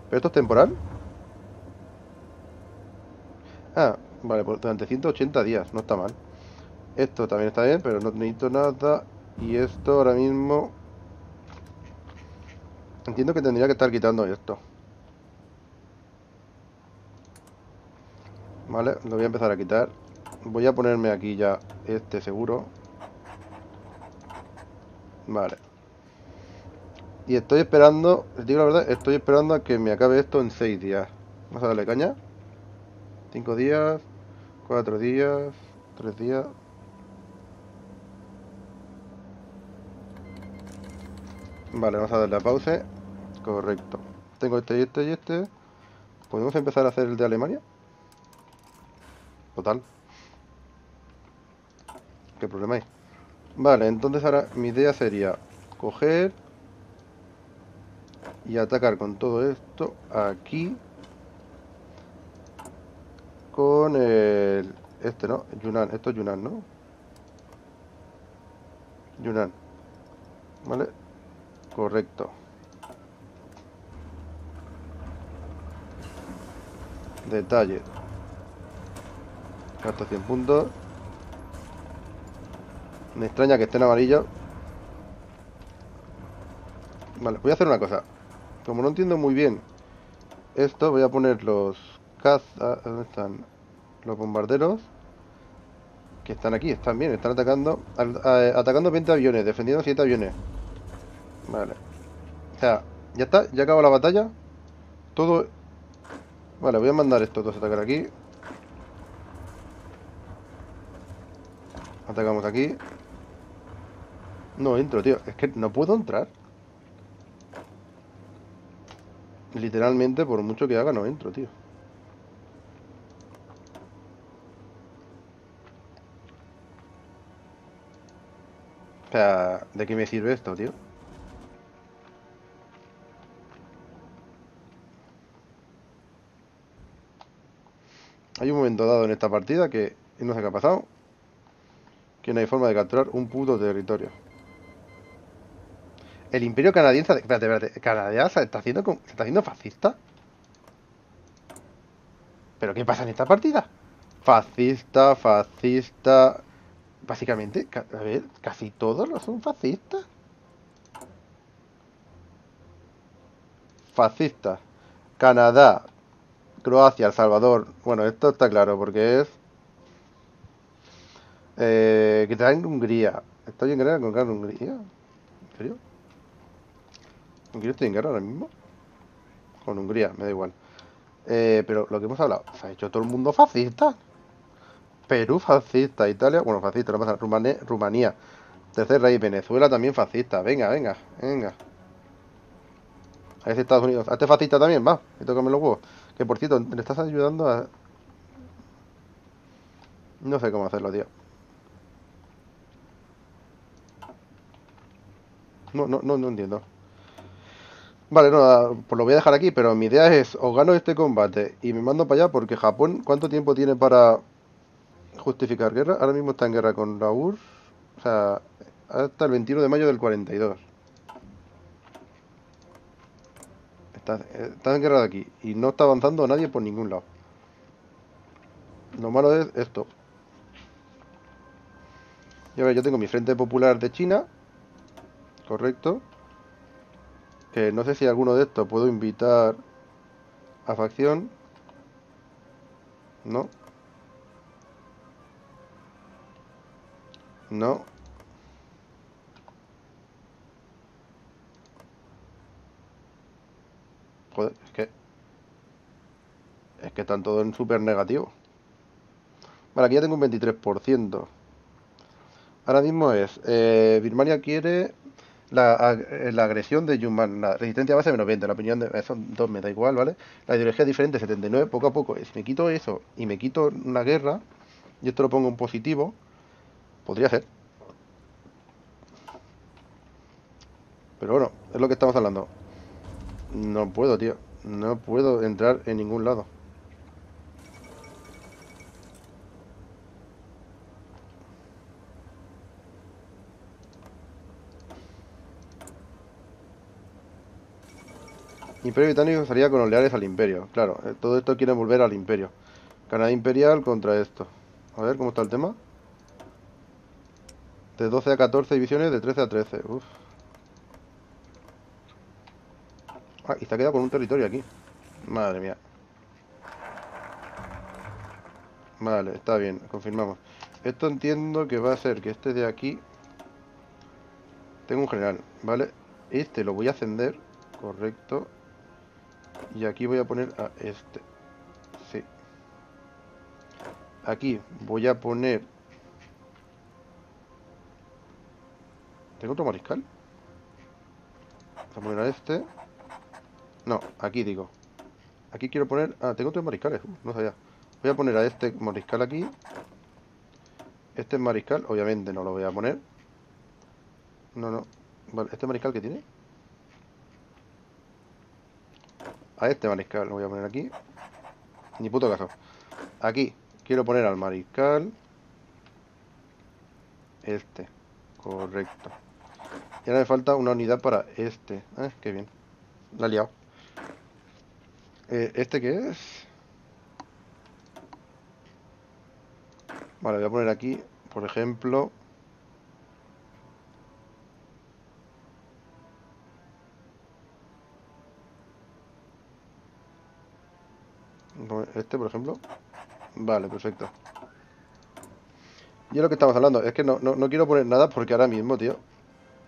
¿Pero esto es temporal? Ah, vale, pues durante ciento ochenta días. No está mal. Esto también está bien, pero no necesito nada. Y esto ahora mismo... Entiendo que tendría que estar quitando esto. Vale, lo voy a empezar a quitar. Voy a ponerme aquí ya este seguro. Vale. Y estoy esperando, les digo la verdad, estoy esperando a que me acabe esto en seis días. Vamos a darle caña. cinco días, cuatro días, tres días. Vale, vamos a darle a pause. Correcto. Tengo este y este y este. ¿Podemos empezar a hacer el de Alemania? Total. ¿Qué problema hay? Vale, entonces ahora mi idea sería coger y atacar con todo esto aquí con el... este, ¿no? Yunnan, esto es Yunnan, ¿no? Yunnan, ¿vale? Correcto. Detalle. Gasto cien puntos. Me extraña que esté en amarillo. Vale, voy a hacer una cosa. Como no entiendo muy bien esto, voy a poner los cazas... ¿Dónde están? Los bombarderos. Que están aquí, están bien, están atacando... Atacando veinte aviones, defendiendo siete aviones. Vale. O sea, ya está, ya acabó la batalla. Todo... Vale, voy a mandar estos dos a atacar aquí. Atacamos aquí. No entro, tío. Es que no puedo entrar. Literalmente, por mucho que haga, no entro, tío. O sea, ¿de qué me sirve esto, tío? Hay un momento dado en esta partida que no sé qué ha pasado, que no hay forma de capturar un puto territorio. El imperio canadiense... Espérate, espérate. ¿Canadá se está haciendo, se está haciendo fascista? ¿Pero qué pasa en esta partida? Fascista, fascista... Básicamente, a ver, casi todos los son fascistas. Fascistas. Canadá, Croacia, El Salvador... Bueno, esto está claro porque es... Eh, que está en Hungría. ¿Estoy en guerra con Hungría? ¿En serio? ¿Hungría estoy en guerra ahora mismo? Con Hungría, me da igual. Eh, pero lo que hemos hablado, se ha hecho todo el mundo fascista. Perú fascista, Italia, bueno, fascista, no pasa, Rumanía, Rumanía, Tercer Reich, Venezuela también fascista, venga, venga, venga. A ese Estados Unidos, a este fascista también, va, y tócame los huevos. Que por cierto, le estás ayudando a... No sé cómo hacerlo, tío. No, no, no, no entiendo. Vale, no, pues lo voy a dejar aquí, pero mi idea es, os gano este combate y me mando para allá porque Japón, ¿cuánto tiempo tiene para justificar guerra? Ahora mismo está en guerra con la U R S S, o sea, hasta el veintiuno de mayo del cuarenta y dos. Está, está en guerra de aquí y no está avanzando nadie por ningún lado. Lo malo es esto. Y ahora yo tengo mi Frente Popular de China, correcto. Que no sé si alguno de estos puedo invitar a facción. No. No. Joder, es que... Es que están todos en súper negativo. Vale, aquí ya tengo un veintitrés por ciento. Ahora mismo es... Eh, Birmania quiere... La, ag la agresión de Yunnan, la resistencia base menos veinte, la opinión de... Esos dos me da igual, ¿vale? La ideología es diferente, setenta y nueve, poco a poco. Si me quito eso y me quito una guerra, y esto lo pongo en positivo, podría ser. Pero bueno, es lo que estamos hablando. No puedo, tío. No puedo entrar en ningún lado. Imperio británico salía con oleares al imperio. Claro, todo esto quiere volver al imperio. Canadá imperial contra esto. A ver, ¿cómo está el tema? De doce a catorce divisiones, de trece a trece. Uf. Ah, y se ha quedado con un territorio aquí. Madre mía. Vale, está bien, confirmamos. Esto entiendo que va a ser que este de aquí... Tengo un general, ¿vale? Este lo voy a ascender, correcto. Y aquí voy a poner a este. Sí. Aquí voy a poner... ¿Tengo otro mariscal? Vamos a poner a este. No, aquí digo. Aquí quiero poner... Ah, tengo otros mariscales. Uh, no sabía. Voy a poner a este mariscal aquí. Este mariscal, obviamente no lo voy a poner. No, no. Vale, ¿este mariscal qué tiene? A este mariscal lo voy a poner aquí. Ni puto caso. Aquí quiero poner al mariscal. Este. Correcto. Y ahora me falta una unidad para este. Ah, qué bien. La he liado. Eh, ¿Este qué es? Vale, voy a poner aquí, por ejemplo... Este, por ejemplo. Vale, perfecto. Y es lo que estamos hablando. Es que no, no, no quiero poner nada porque ahora mismo, tío,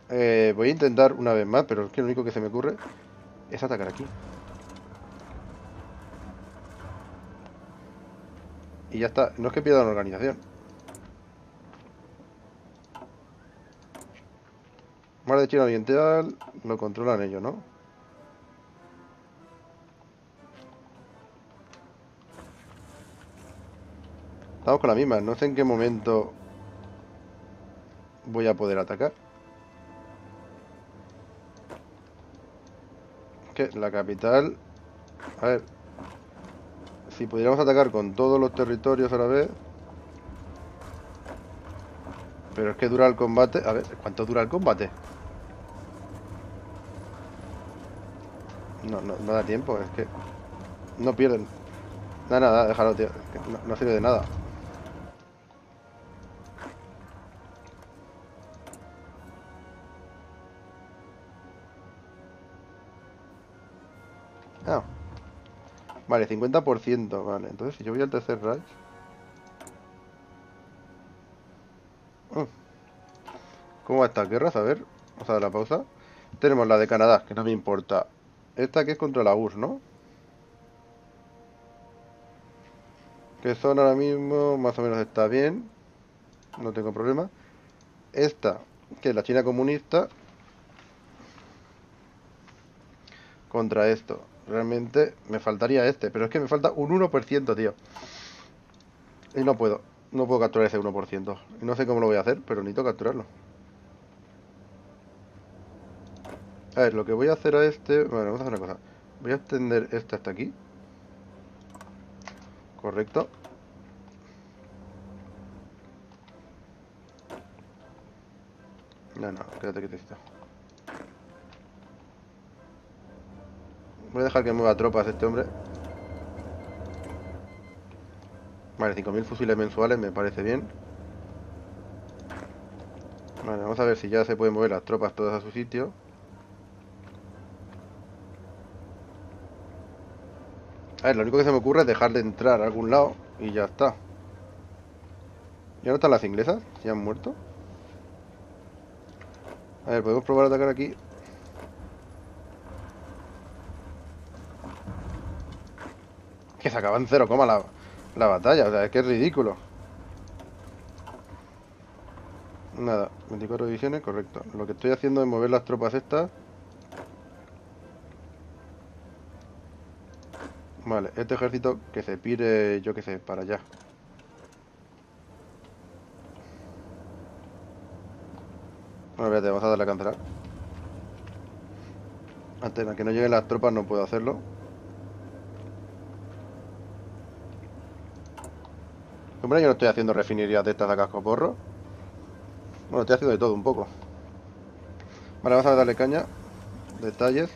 eh, voy a intentar una vez más, pero es que lo único que se me ocurre es atacar aquí. Y ya está. No es que pierda la organización. Mar de China Oriental lo controlan ellos, ¿no? Estamos con la misma, no sé en qué momento voy a poder atacar. Es que la capital... A ver... Si pudiéramos atacar con todos los territorios a la vez... Pero es que dura el combate... A ver, ¿cuánto dura el combate? No, no, no da tiempo, es que... No pierden. Nada, nada, déjalo, tío. No, no sirve de nada. Ah. Vale, cincuenta por ciento. Vale, entonces si yo voy al Tercer Reich... Oh. ¿Cómo va esta guerra? A ver, vamos a dar la pausa. Tenemos la de Canadá, que no me importa. Esta que es contra la U R S S, ¿no? que son ahora mismo más o menos está bien, no tengo problema. Esta, que es la China comunista, contra esto. Realmente me faltaría este, pero es que me falta un uno por ciento, tío. Y no puedo, no puedo capturar ese uno por ciento. Y no sé cómo lo voy a hacer, pero necesito capturarlo. A ver, lo que voy a hacer a este... Bueno, vamos a hacer una cosa. Voy a extender este hasta aquí. Correcto. No, no, quédate quietecita. Voy a dejar que mueva tropas este hombre. Vale, cinco mil fusiles mensuales me parece bien. Vale, vamos a ver si ya se pueden mover las tropas todas a su sitio. A ver, lo único que se me ocurre es dejar de entrar a algún lado y ya está. ¿Ya no están las inglesas? ¿Ya han muerto? A ver, podemos probar a atacar aquí. Que se acaba en cero coma la, la batalla, o sea, es que es ridículo. Nada, veinticuatro divisiones, correcto. Lo que estoy haciendo es mover las tropas estas. Vale, este ejército que se pire, yo que sé, para allá. Bueno, espérate, vamos a darle a cancelar. Antes de que no lleguen las tropas no puedo hacerlo. Hombre, yo no estoy haciendo refinerías de estas a cascoporro. Bueno, estoy haciendo de todo un poco. Vale, vamos a darle caña. Detalles.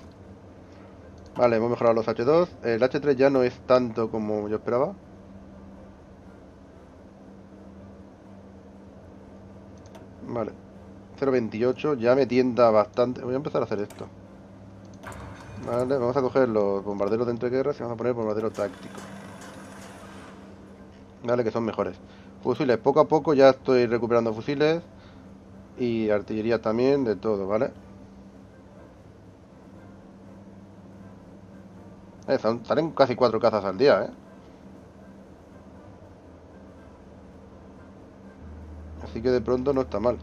Vale, hemos mejorado los hache dos. El hache tres ya no es tanto como yo esperaba. Vale, cero veintiocho, ya me tienta bastante. Voy a empezar a hacer esto. Vale, vamos a coger los bombarderos de entreguerras y vamos a poner bombarderos tácticos. Vale, que son mejores. Fusiles, poco a poco ya estoy recuperando fusiles. Y artillería también, de todo, ¿vale? Eh, salen casi cuatro cazas al día, ¿eh? Así que de pronto no está mal.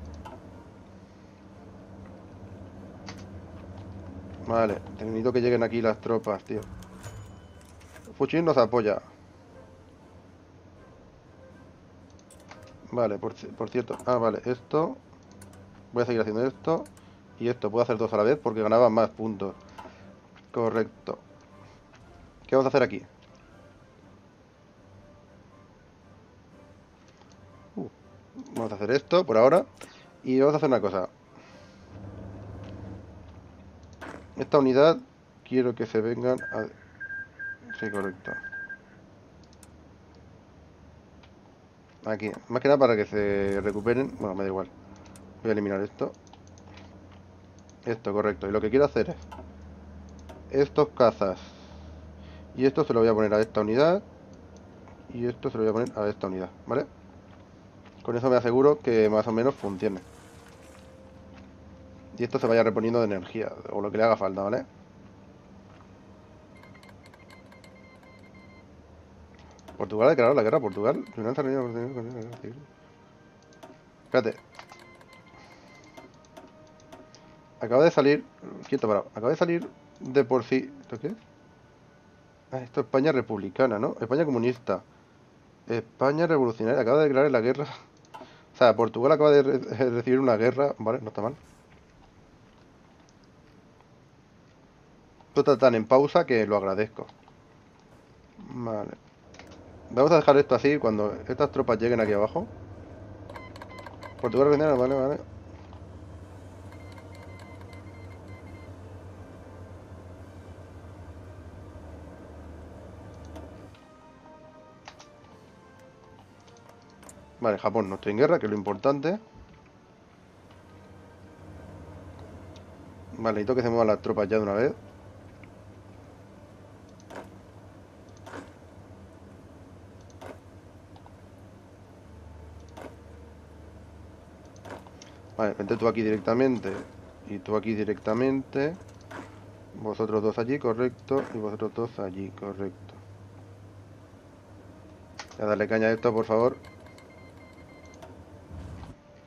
Vale, necesito que lleguen aquí las tropas, tío. Fuchil nos apoya. Vale, por, por cierto... Ah, vale, esto... Voy a seguir haciendo esto. Y esto, puedo hacer dos a la vez porque ganaba más puntos. Correcto. ¿Qué vamos a hacer aquí? Uh, vamos a hacer esto por ahora. Y vamos a hacer una cosa. Esta unidad quiero que se vengan a... Sí, correcto. Aquí, más que nada para que se recuperen. Bueno, me da igual. Voy a eliminar esto. Esto, correcto. Y lo que quiero hacer es estos cazas. Y esto se lo voy a poner a esta unidad. Y esto se lo voy a poner a esta unidad, ¿vale? Con eso me aseguro que más o menos funcione. Y esto se vaya reponiendo de energía, o lo que le haga falta, ¿vale? Portugal ha declarado la guerra a Portugal. Espérate. Acaba de salir... Quieto, parado. Acaba de salir de por sí... ¿Esto qué es? Esto es España republicana, ¿no? España comunista. España revolucionaria. Acaba de declarar la guerra. O sea, Portugal acaba de re recibir una guerra. Vale, no está mal. Esto está tan en pausa que lo agradezco. Vale. Vamos a dejar esto así cuando estas tropas lleguen aquí abajo. Portugal revolucionaria, vale, vale. Vale, Japón no está en guerra, que es lo importante. Vale, necesito que se muevan las tropas ya de una vez. Vale, vente tú aquí directamente. Y tú aquí directamente. Vosotros dos allí, correcto. Y vosotros dos allí, correcto. Voy a darle caña a esto, por favor.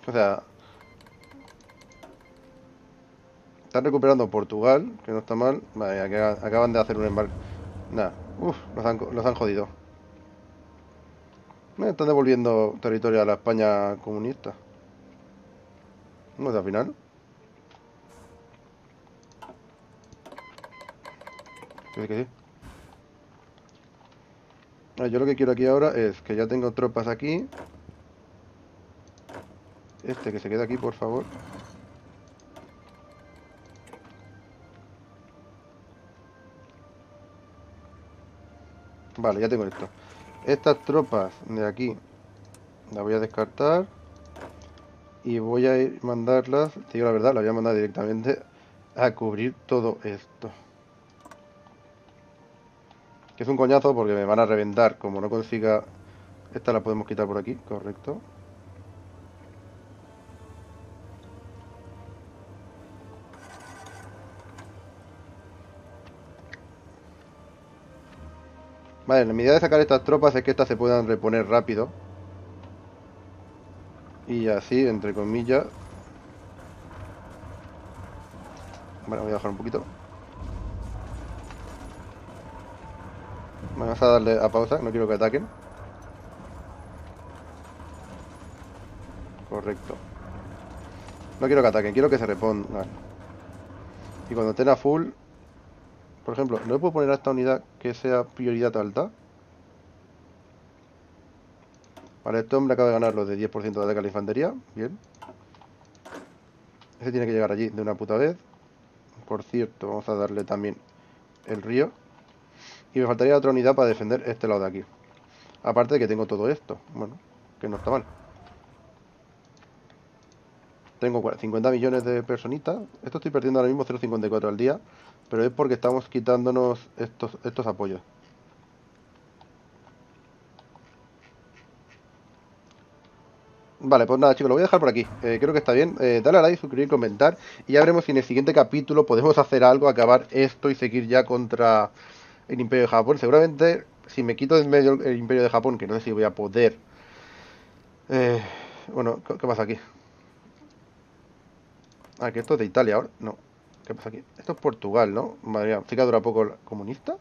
O sea, están recuperando Portugal, que no está mal. Vale, acaban de hacer un embarque. Nah, uff, los han, los han jodido. Me están devolviendo territorio a la España comunista. No es al final. ¿Qué que sí? Yo lo que quiero aquí ahora es que ya tengo tropas aquí. Este que se queda aquí, por favor. Vale, ya tengo esto. Estas tropas de aquí las voy a descartar y voy a ir mandarlas, te digo la verdad, las voy a mandar directamente a cubrir todo esto. Que es un coñazo porque me van a reventar como no consiga. Esta la podemos quitar por aquí, correcto. Vale, la medida de sacar estas tropas es que estas se puedan reponer rápido. Y así, entre comillas. Bueno, voy a bajar un poquito. Vamos a darle a pausa, no quiero que ataquen. Correcto. No quiero que ataquen, quiero que se repongan. Y cuando estén a full... Por ejemplo, ¿no le puedo poner a esta unidad que sea prioridad alta? Vale, este hombre acaba de ganar los de diez por ciento de ataque a la infantería. Bien. Ese tiene que llegar allí de una puta vez. Por cierto, vamos a darle también el río. Y me faltaría otra unidad para defender este lado de aquí. Aparte de que tengo todo esto. Bueno, que no está mal. Tengo cincuenta millones de personitas. Esto estoy perdiendo ahora mismo cero coma cincuenta y cuatro al día. Pero es porque estamos quitándonos estos, estos apoyos. Vale, pues nada chicos, lo voy a dejar por aquí. eh, Creo que está bien, eh, dale a like, suscribir, comentar. Y ya veremos si en el siguiente capítulo podemos hacer algo, acabar esto y seguir ya contra el Imperio de Japón. Seguramente si me quito de en medio el Imperio de Japón, que no sé si voy a poder. eh, Bueno, ¿qué, qué pasa aquí? Ah, que esto es de Italia ahora, no. ¿Qué pasa aquí? Esto es Portugal, ¿no? Madre mía, ¿sí que dura poco la comunista?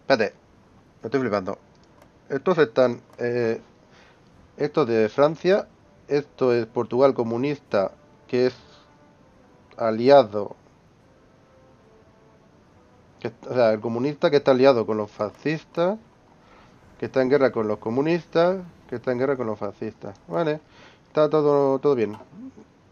Espérate, me estoy flipando. Estos están... Eh, esto es de Francia. Esto es Portugal comunista, que es aliado... Que, o sea, el comunista que está aliado con los fascistas, que está en guerra con los comunistas, que está en guerra con los fascistas. Vale, está todo, todo bien.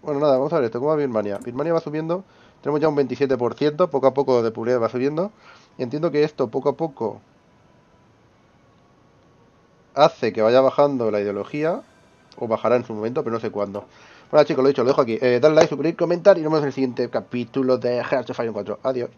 Bueno, nada, vamos a ver esto. ¿Cómo va Birmania? Birmania va subiendo. Tenemos ya un veintisiete por ciento. Poco a poco de popularidad va subiendo. Entiendo que esto poco a poco hace que vaya bajando la ideología. O bajará en su momento, pero no sé cuándo. Bueno, chicos, lo he dicho, lo dejo aquí. Eh, dale like, suscribir, comentar y nos vemos en el siguiente capítulo de Hearts of Iron cuatro. Adiós.